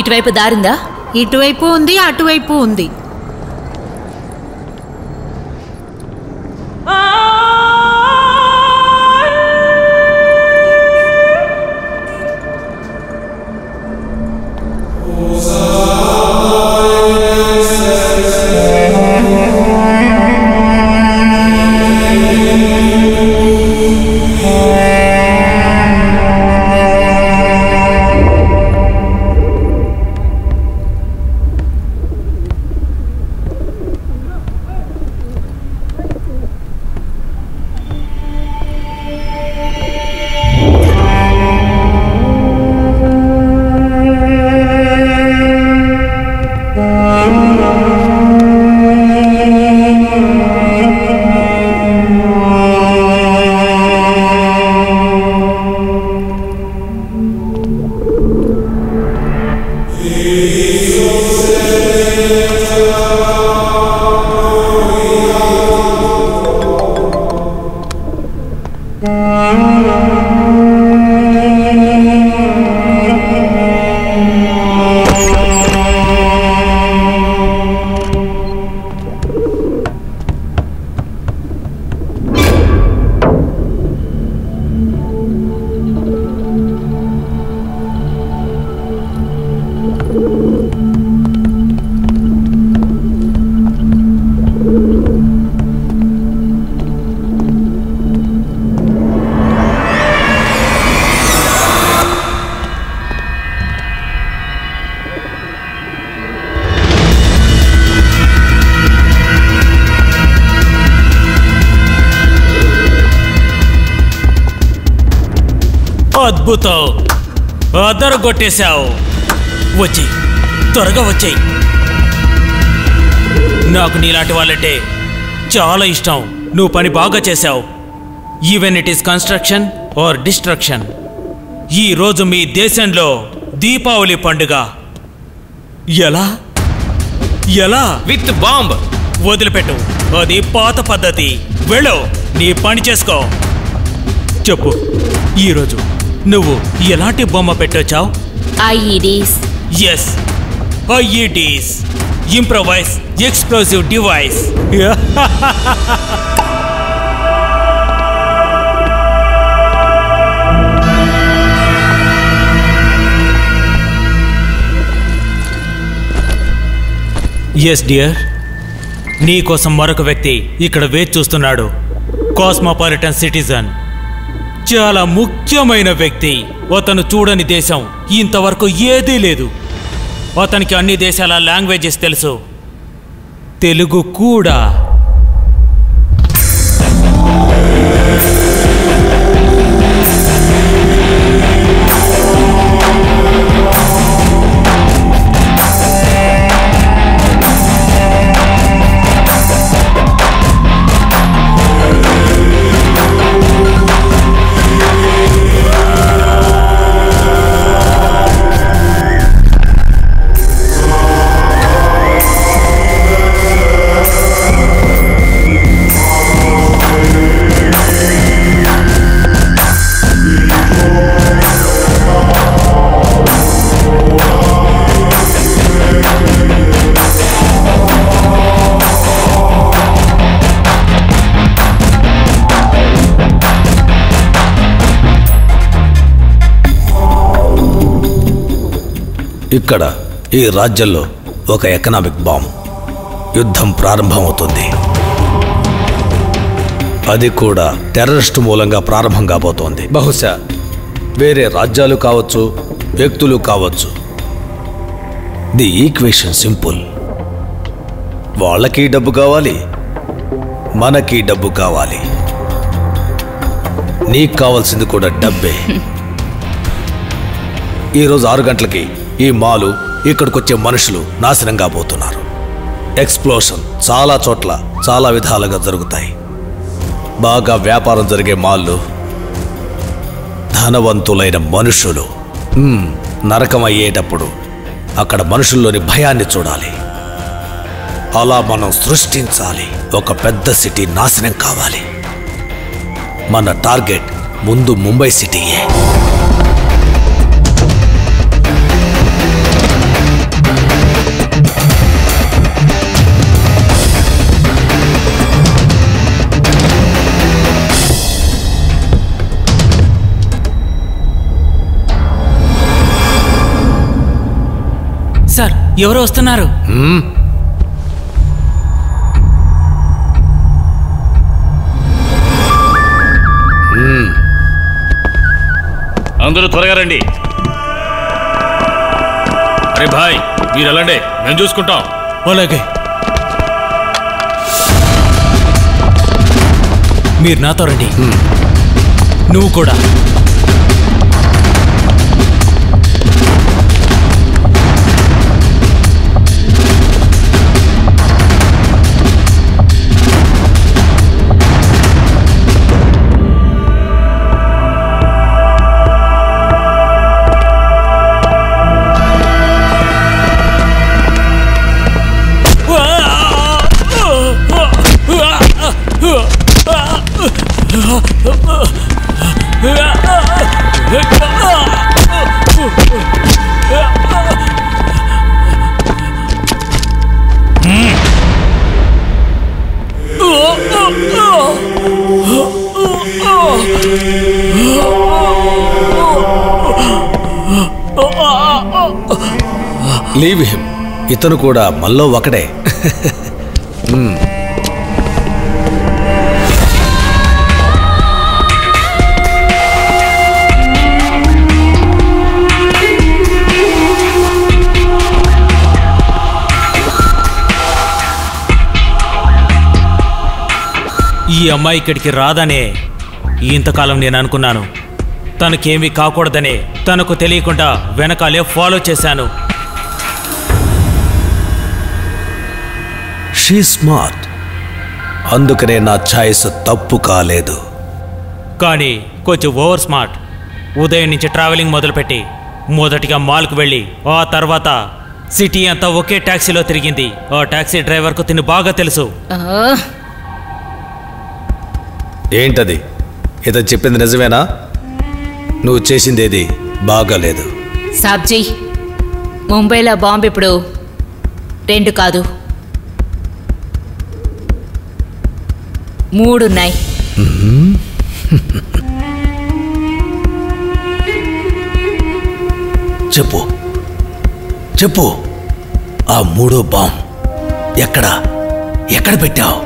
ఇటువైపు దారిందా? ఇటువైపు ఉంది, అటువైపు ఉంది. అద్భుతం, అద్దరు కొట్టేశావు. వచ్చేయి, త్వరగా వచ్చేయి. నాకు నీలాంటి వాళ్ళంటే చాలా ఇష్టం. నువ్వు పని బాగా చేశావు. Even it is construction or destruction. ఈరోజు మీ దేశంలో దీపావళి పండుగ. ఎలా ఎలా విత్ బాంబ్. వదిలిపెట్టు, అది పాత పద్ధతి. వెళ్ళు, నీ పని చేసుకో. చెప్పు, ఈరోజు నువ్వు ఎలాంటి బొమ్మ పెట్టొచ్చావు? IEDs, improvise explosive device. Yes dear, నీ కోసం మరొక వ్యక్తి ఇక్కడ వేచి చూస్తున్నాడు. కాస్మోపాలిటన్ సిటిజన్, చాలా ముఖ్యమైన వ్యక్తి. అతను చూడని దేశం ఇంతవరకు ఏదీ లేదు. అతనికి అన్ని దేశాల లాంగ్వేజెస్ తెలుసు, తెలుగు కూడా. ఇక్కడ ఈ రాజ్యంలో ఒక ఎకనామిక్ బాంబ్ యుద్ధం ప్రారంభమవుతుంది. అది కూడా టెర్రరిస్ట్ మూలంగా ప్రారంభం కాబోతోంది. బహుశా వేరే రాజ్యాలు కావచ్చు, వ్యక్తులు కావచ్చు. The equation simple. వాళ్ళకి డబ్బు కావాలి, మనకి డబ్బు కావాలి. నీకు కావాల్సింది కూడా డబ్బే. ఈరోజు 6 గంటలకి ఈ మాలు, ఇక్కడికొచ్చే మనుషులు నాశనం కాబోతున్నారు. ఎక్స్‌ప్లోషన్ చాలా చోట్ల చాలా విధాలుగా జరుగుతాయి. బాగా వ్యాపారం జరిగే మాళ్ళు, ధనవంతులైన మనుషులు నరకం అయ్యేటప్పుడు అక్కడ మనుషుల్లోని భయాన్ని చూడాలి. అలా మనం సృష్టించాలి. ఒక పెద్ద సిటీ నాశనం కావాలి. మన టార్గెట్ ముందు ముంబై సిటీయే. ఎవరు వస్తున్నారు? అందరూ త్వరగా రండి. అరే భాయ్, మీరు వెళ్ళండి, మేము చూసుకుంటాం. అలాగే. మీరు నాతో రండి. నువ్వు కూడా. లీవ్ హిమ్, ఇతను కూడా మళ్ళీ ఒకడే. ఈ అమ్మాయి ఇక్కడికి రాదనే ఇంతకాలం నేను అనుకున్నాను. తనకేమీ కాకూడదనే తనకు తెలియకుండా వెనకాలే ఫాలో చేశాను. షీ స్మార్ట్, అందుకనే నా ఛాయిస్ తప్పు కాలేదు. కానీ కొంచెం ఓవర్ స్మార్ట్. ఉదయం నుంచి ట్రావెలింగ్ మొదలుపెట్టి మొదటిగా మాల్కు వెళ్ళి ఆ తర్వాత సిటీ అంతా ఒకే ట్యాక్సీలో తిరిగింది. ఆ ట్యాక్సీ డ్రైవర్కు తిని బాగా తెలుసు. ఏంటది? ఇతను చెప్పింది నిజమేనా? నువ్వు చేసిందేది బాగాలేదు సాబ్జీ. ముంబైలో బాంబు ఇప్పుడు 2 కాదు 3 ఉన్నాయి. చెప్పు చెప్పు, ఆ 3వ బాంబు ఎక్కడ పెట్టావు?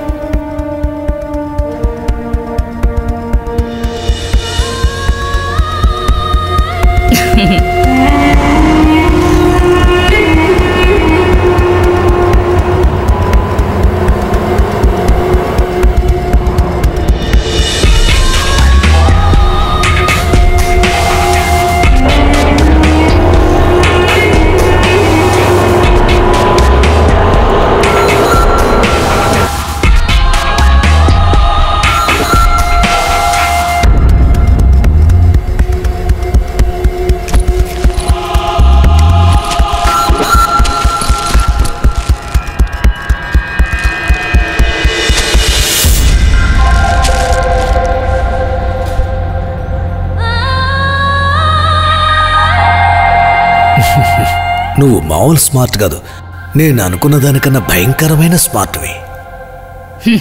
నువ్వు మామూలు స్మార్ట్ కాదు, నేను అనుకున్న దానికన్నా భయంకరమైన స్మార్ట్వి.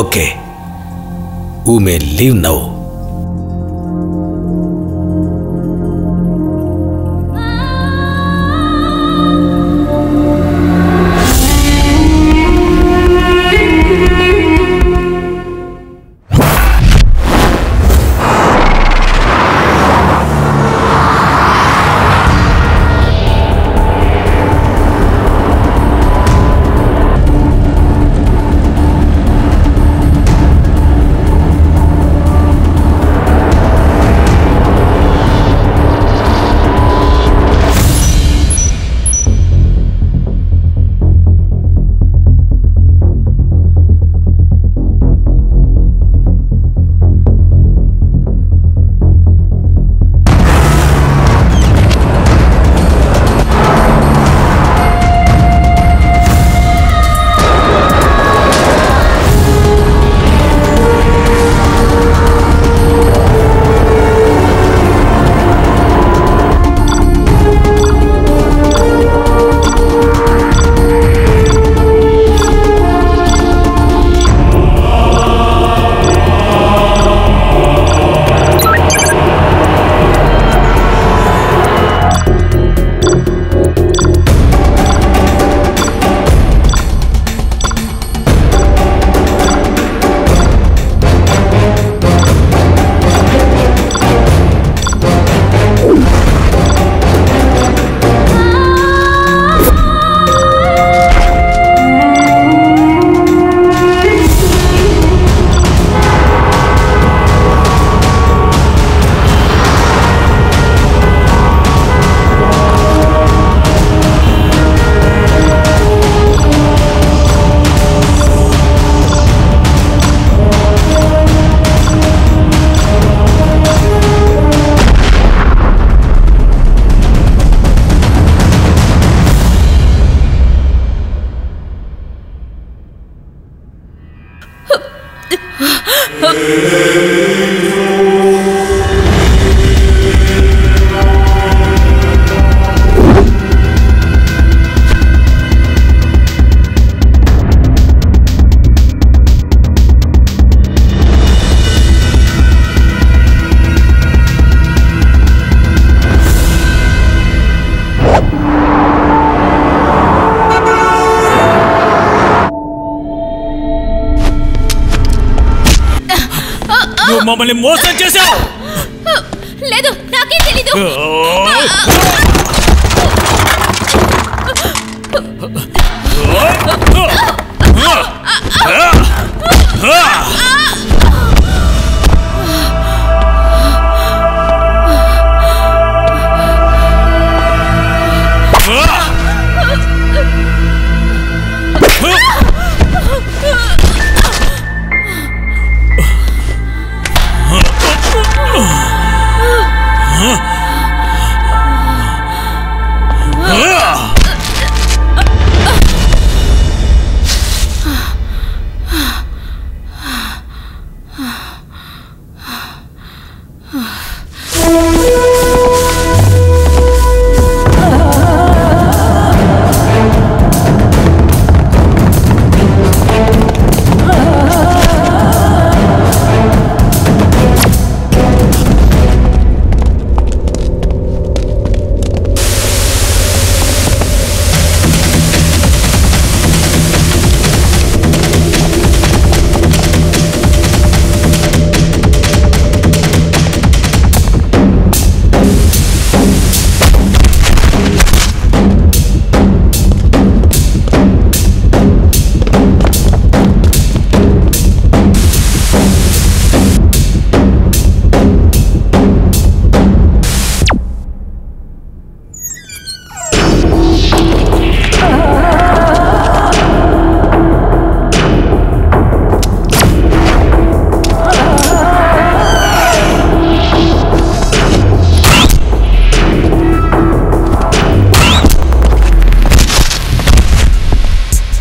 Okay, you may leave now. మమ్మల్ని మోసం చేశావు. లేదు, నాకే తెలీదు.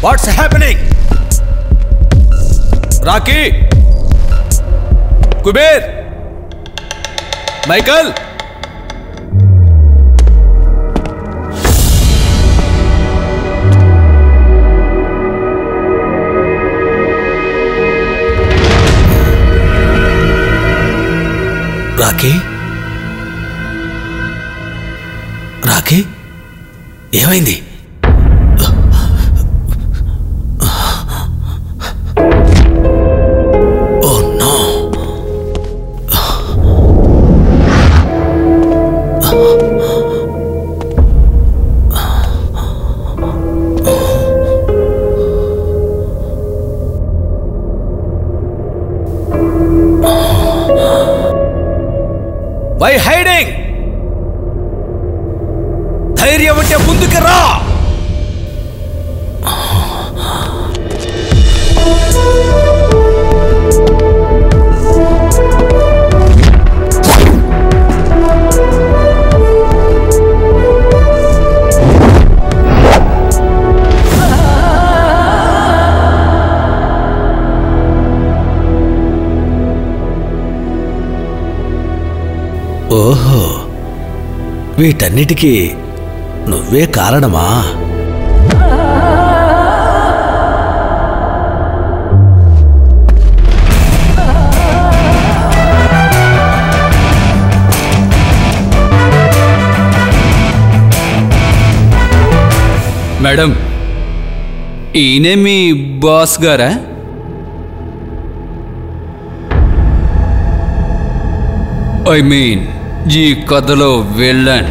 What's happening? Rocky! Kuber! Michael! Rocky? Rocky? ఏమైంది? Why hiding? Dhairya vante munduku ra. ఓహో, వీటన్నిటికీ నువ్వే కారణమా? మేడం, ఈయనే మీ బాస్ గారా? ఐ మీన్ ఈ కథలో వెళ్ళాను.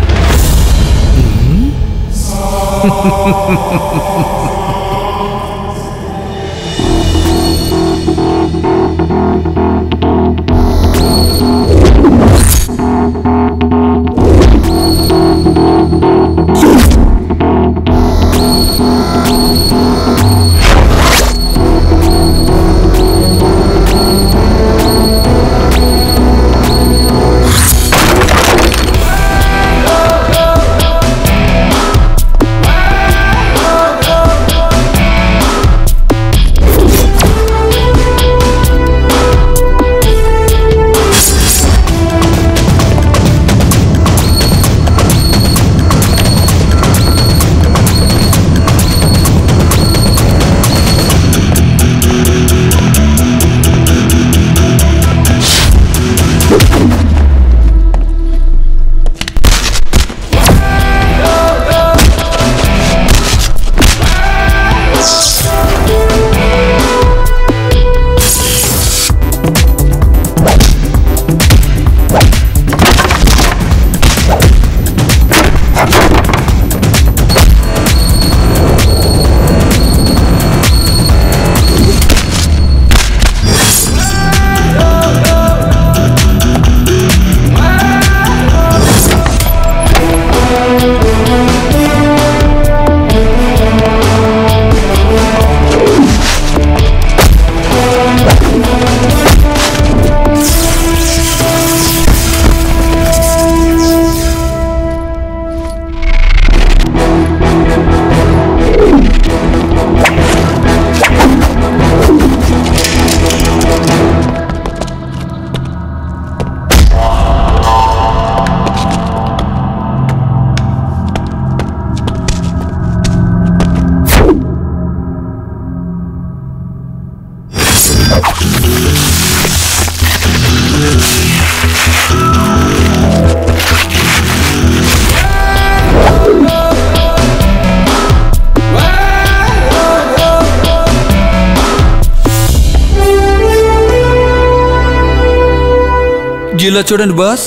ఇలా చూడండి బాస్,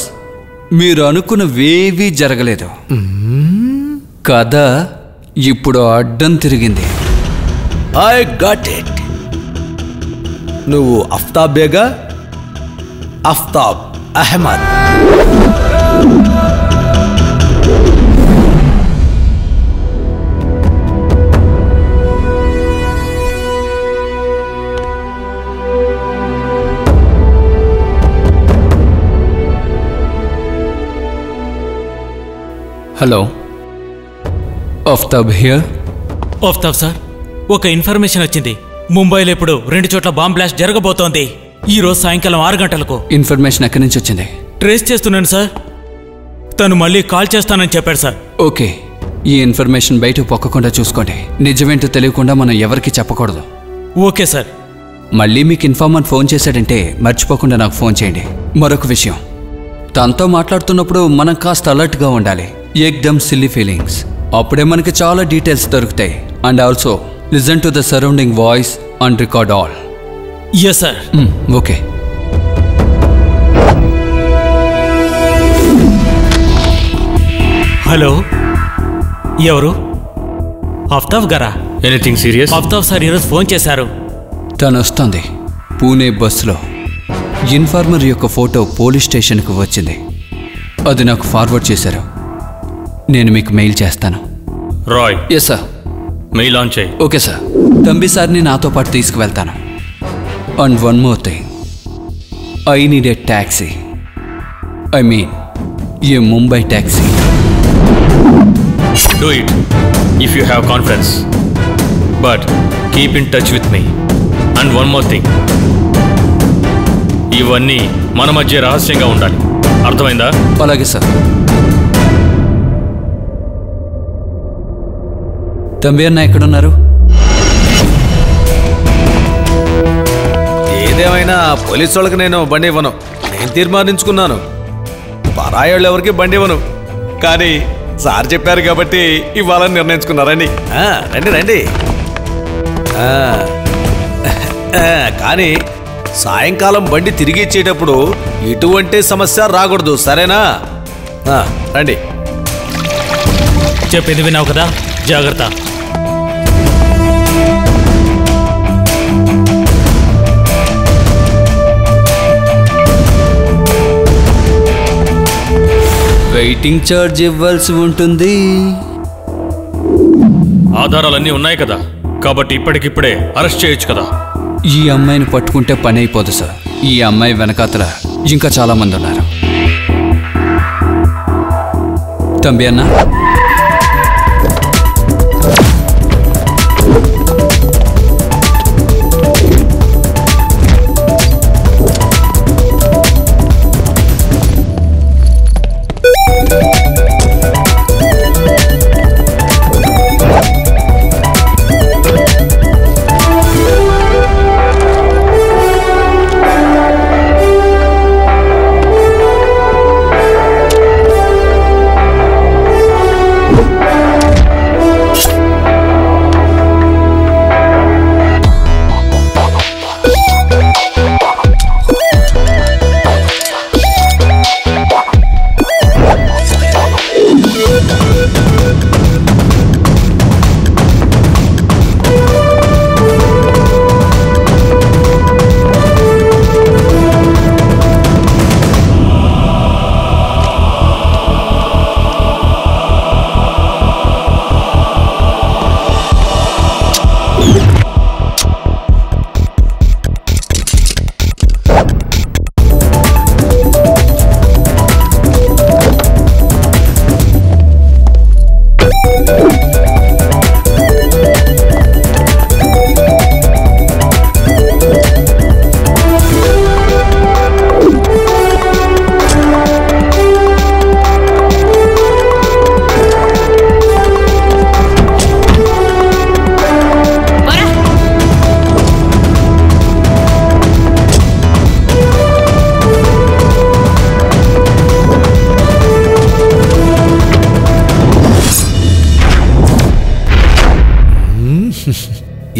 మీరు అనుకున్నవేవీ జరగలేదు. కథ ఇప్పుడు అడ్డం తిరిగింది. I got it. నువ్వు అఫ్తాబ్ బేగా? Aftab Ahmed. Hello, Aftab here. Aftab sir, ఒక ఇన్ఫర్మేషన్ వచ్చింది. ముంబైలో ఇప్పుడు 2 చోట్ల బాంబ్ బ్లాస్ట్ జరగబోతోంది. ఈ రోజు సాయంకాలం 6 గంటలకు. ఇన్ఫర్మేషన్ ఎక్కడి నుంచి వచ్చింది? ట్రేస్ చేస్తున్నాను సార్. తను మళ్ళీ కాల్ చేస్తానని చెప్పాడు సార్. ఓకే, ఈ ఇన్ఫర్మేషన్ బయట పొక్కకుండా చూసుకోండి. నిజమేంటో తెలియకుండా మనం ఎవరికి చెప్పకూడదు. Okay sir. మళ్ళీ మీకు ఇన్ఫార్మర్ ఫోన్ చేశాడంటే మర్చిపోకుండా నాకు ఫోన్ చేయండి. మరొక విషయం, తనతో మాట్లాడుతున్నప్పుడు మనం కాస్త అలర్ట్గా ఉండాలి. ఎక్దమ్ సిల్లీ ఫీలింగ్స్, అప్పుడే మనకి చాలా డీటెయిల్స్ దొరుకుతాయి. And also listen to the surrounding voice and record all. Yes sir. Okay. Hello, ఎవరు? అఫ్తాబ్ గారా? Anything serious? అఫ్తాబ్ సార్ ఈరోజు ఫోన్ చేశారు. తను వస్తుంది పూణే బస్సులో. ఇన్ఫార్మర్ యొక్క ఫోటో పోలీస్ స్టేషన్కు వచ్చింది. అది నాకు ఫార్వర్డ్ చేశారు. నేను మీకు మెయిల్ చేస్తాను. Roy. Yes sir, mail on చేయి. Okay sir. తంబి సార్ని నాతో పాటు తీసుకువెళ్తాను. And one more thing, I need a taxi. I mean a Mumbai taxi. Do it if you have confidence, but keep in touch with me. And one more thing, ఇవన్నీ మన మధ్య రహస్యంగా ఉండాలి. అర్థమైందా? అలాగే సార్. తంబి అన్న ఎక్కడున్నారు? ఏదేమైనా పోలీసు వాళ్ళకి నేను బండి ఇవ్వను. నేను తీర్మానించుకున్నాను, పరాయి వాళ్ళు ఎవరికి బండి ఇవ్వను. కానీ సార్ చెప్పారు కాబట్టి ఇవ్వాలని నిర్ణయించుకున్నారండి. రండి రండి. కానీ సాయంకాలం బండి తిరిగి ఇచ్చేటప్పుడు ఎటువంటి సమస్య రాకూడదు, సరేనా? రండి. చెప్పింది విన్నావు కదా, జాగ్రత్త. వెయిటింగ్ ఛార్జ్ ఇవ్వాల్సి ఉంటుంది. ఆధారాలన్నీ ఉన్నాయి కదా, కాబట్టి ఇప్పటికిప్పుడే అరెస్ట్ చేయొచ్చు కదా. ఈ అమ్మాయిని పట్టుకుంటే పని అయిపోదు సార్. ఈ అమ్మాయి వెనకాతల ఇంకా చాలా మంది ఉన్నారు. తంబి అన్న,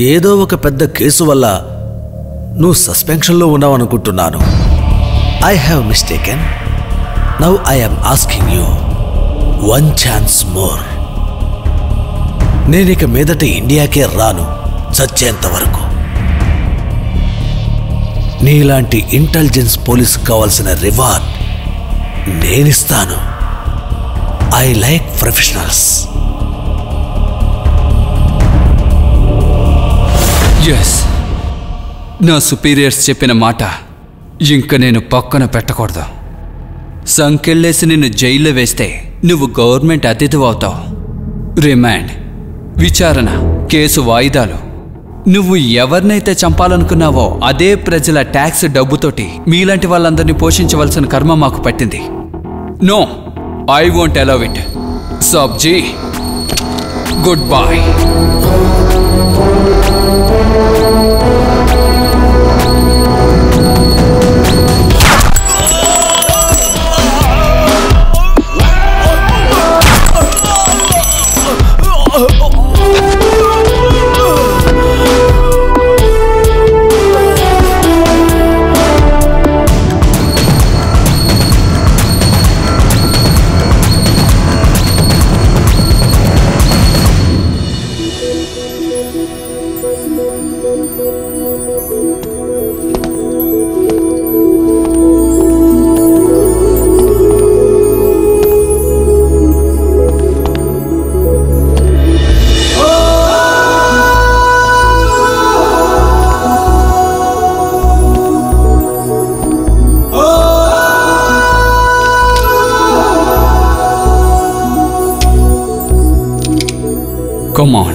ఏదో ఒక పెద్ద కేసు వల్ల నువ్వు సస్పెన్షన్లో ఉన్నావు అనుకుంటున్నాను. I have mistaken. Now I am asking you one chance more. నేనిక మీదట ఇండియాకే రాను చచ్చేంత వరకు. నీలాంటి ఇంటెలిజెన్స్ పోలీస్కి కావాల్సిన రివార్డ్ నేనిస్తాను. I like professionals. ఎస్, నా సుపీరియర్స్ చెప్పిన మాట ఇంక నేను పక్కన పెట్టకూడదు. సంకెళ్ళేసి నిన్ను జైల్లో వేస్తే నువ్వు గవర్నమెంట్ అతిథి అవుతావు. రిమాండ్, విచారణ, కేసు వాయిదాలు. నువ్వు ఎవరినైతే చంపాలనుకున్నావో అదే ప్రజల ట్యాక్స్ డబ్బుతోటి మీలాంటి వాళ్ళందరినీ పోషించవలసిన కర్మ మాకు పట్టింది. No, I won't allow it. సాబ్జీ, good bye. Come on.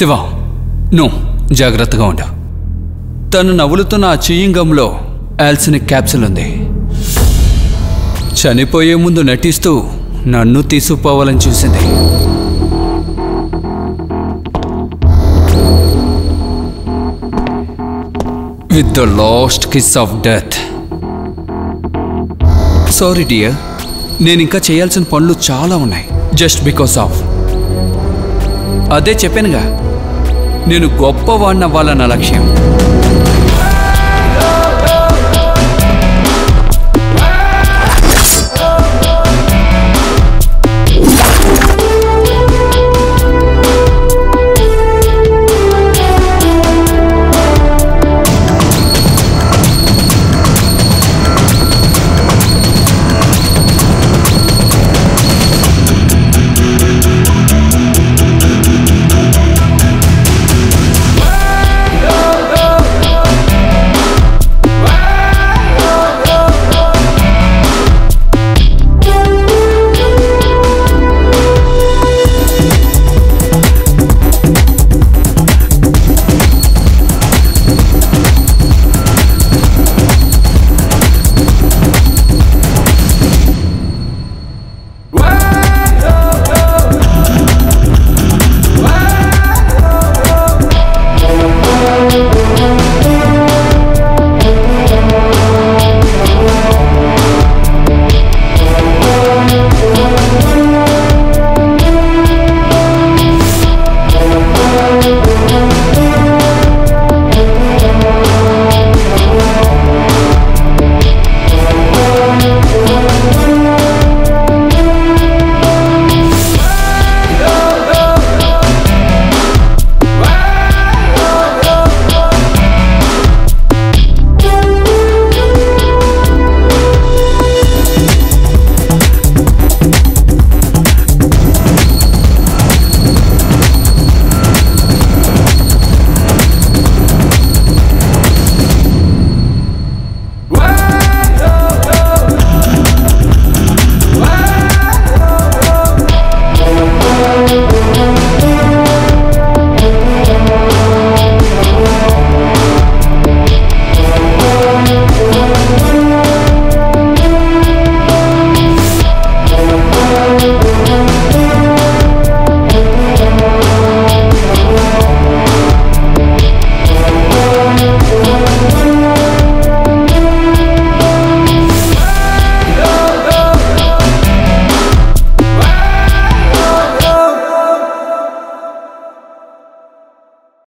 Shiva, నువ్వు జాగ్రత్తగా ఉండు. తను నవ్వులుతున్న ఆ చీయింగంలో ఆల్సినిక్ క్యాప్సుల్ ఉంది. చనిపోయే ముందు నటిస్తూ నన్ను తీసుకుపోవాలని చూసింది. With the last kiss of death. Sorry dear, నేను ఇంకా చేయాల్సిన పనులు చాలా ఉన్నాయి. జస్ట్ బికాస్ ఆఫ్ అదే చెప్పానుగా, నేను గొప్పవాడినవ్వాలన్న లక్ష్యం.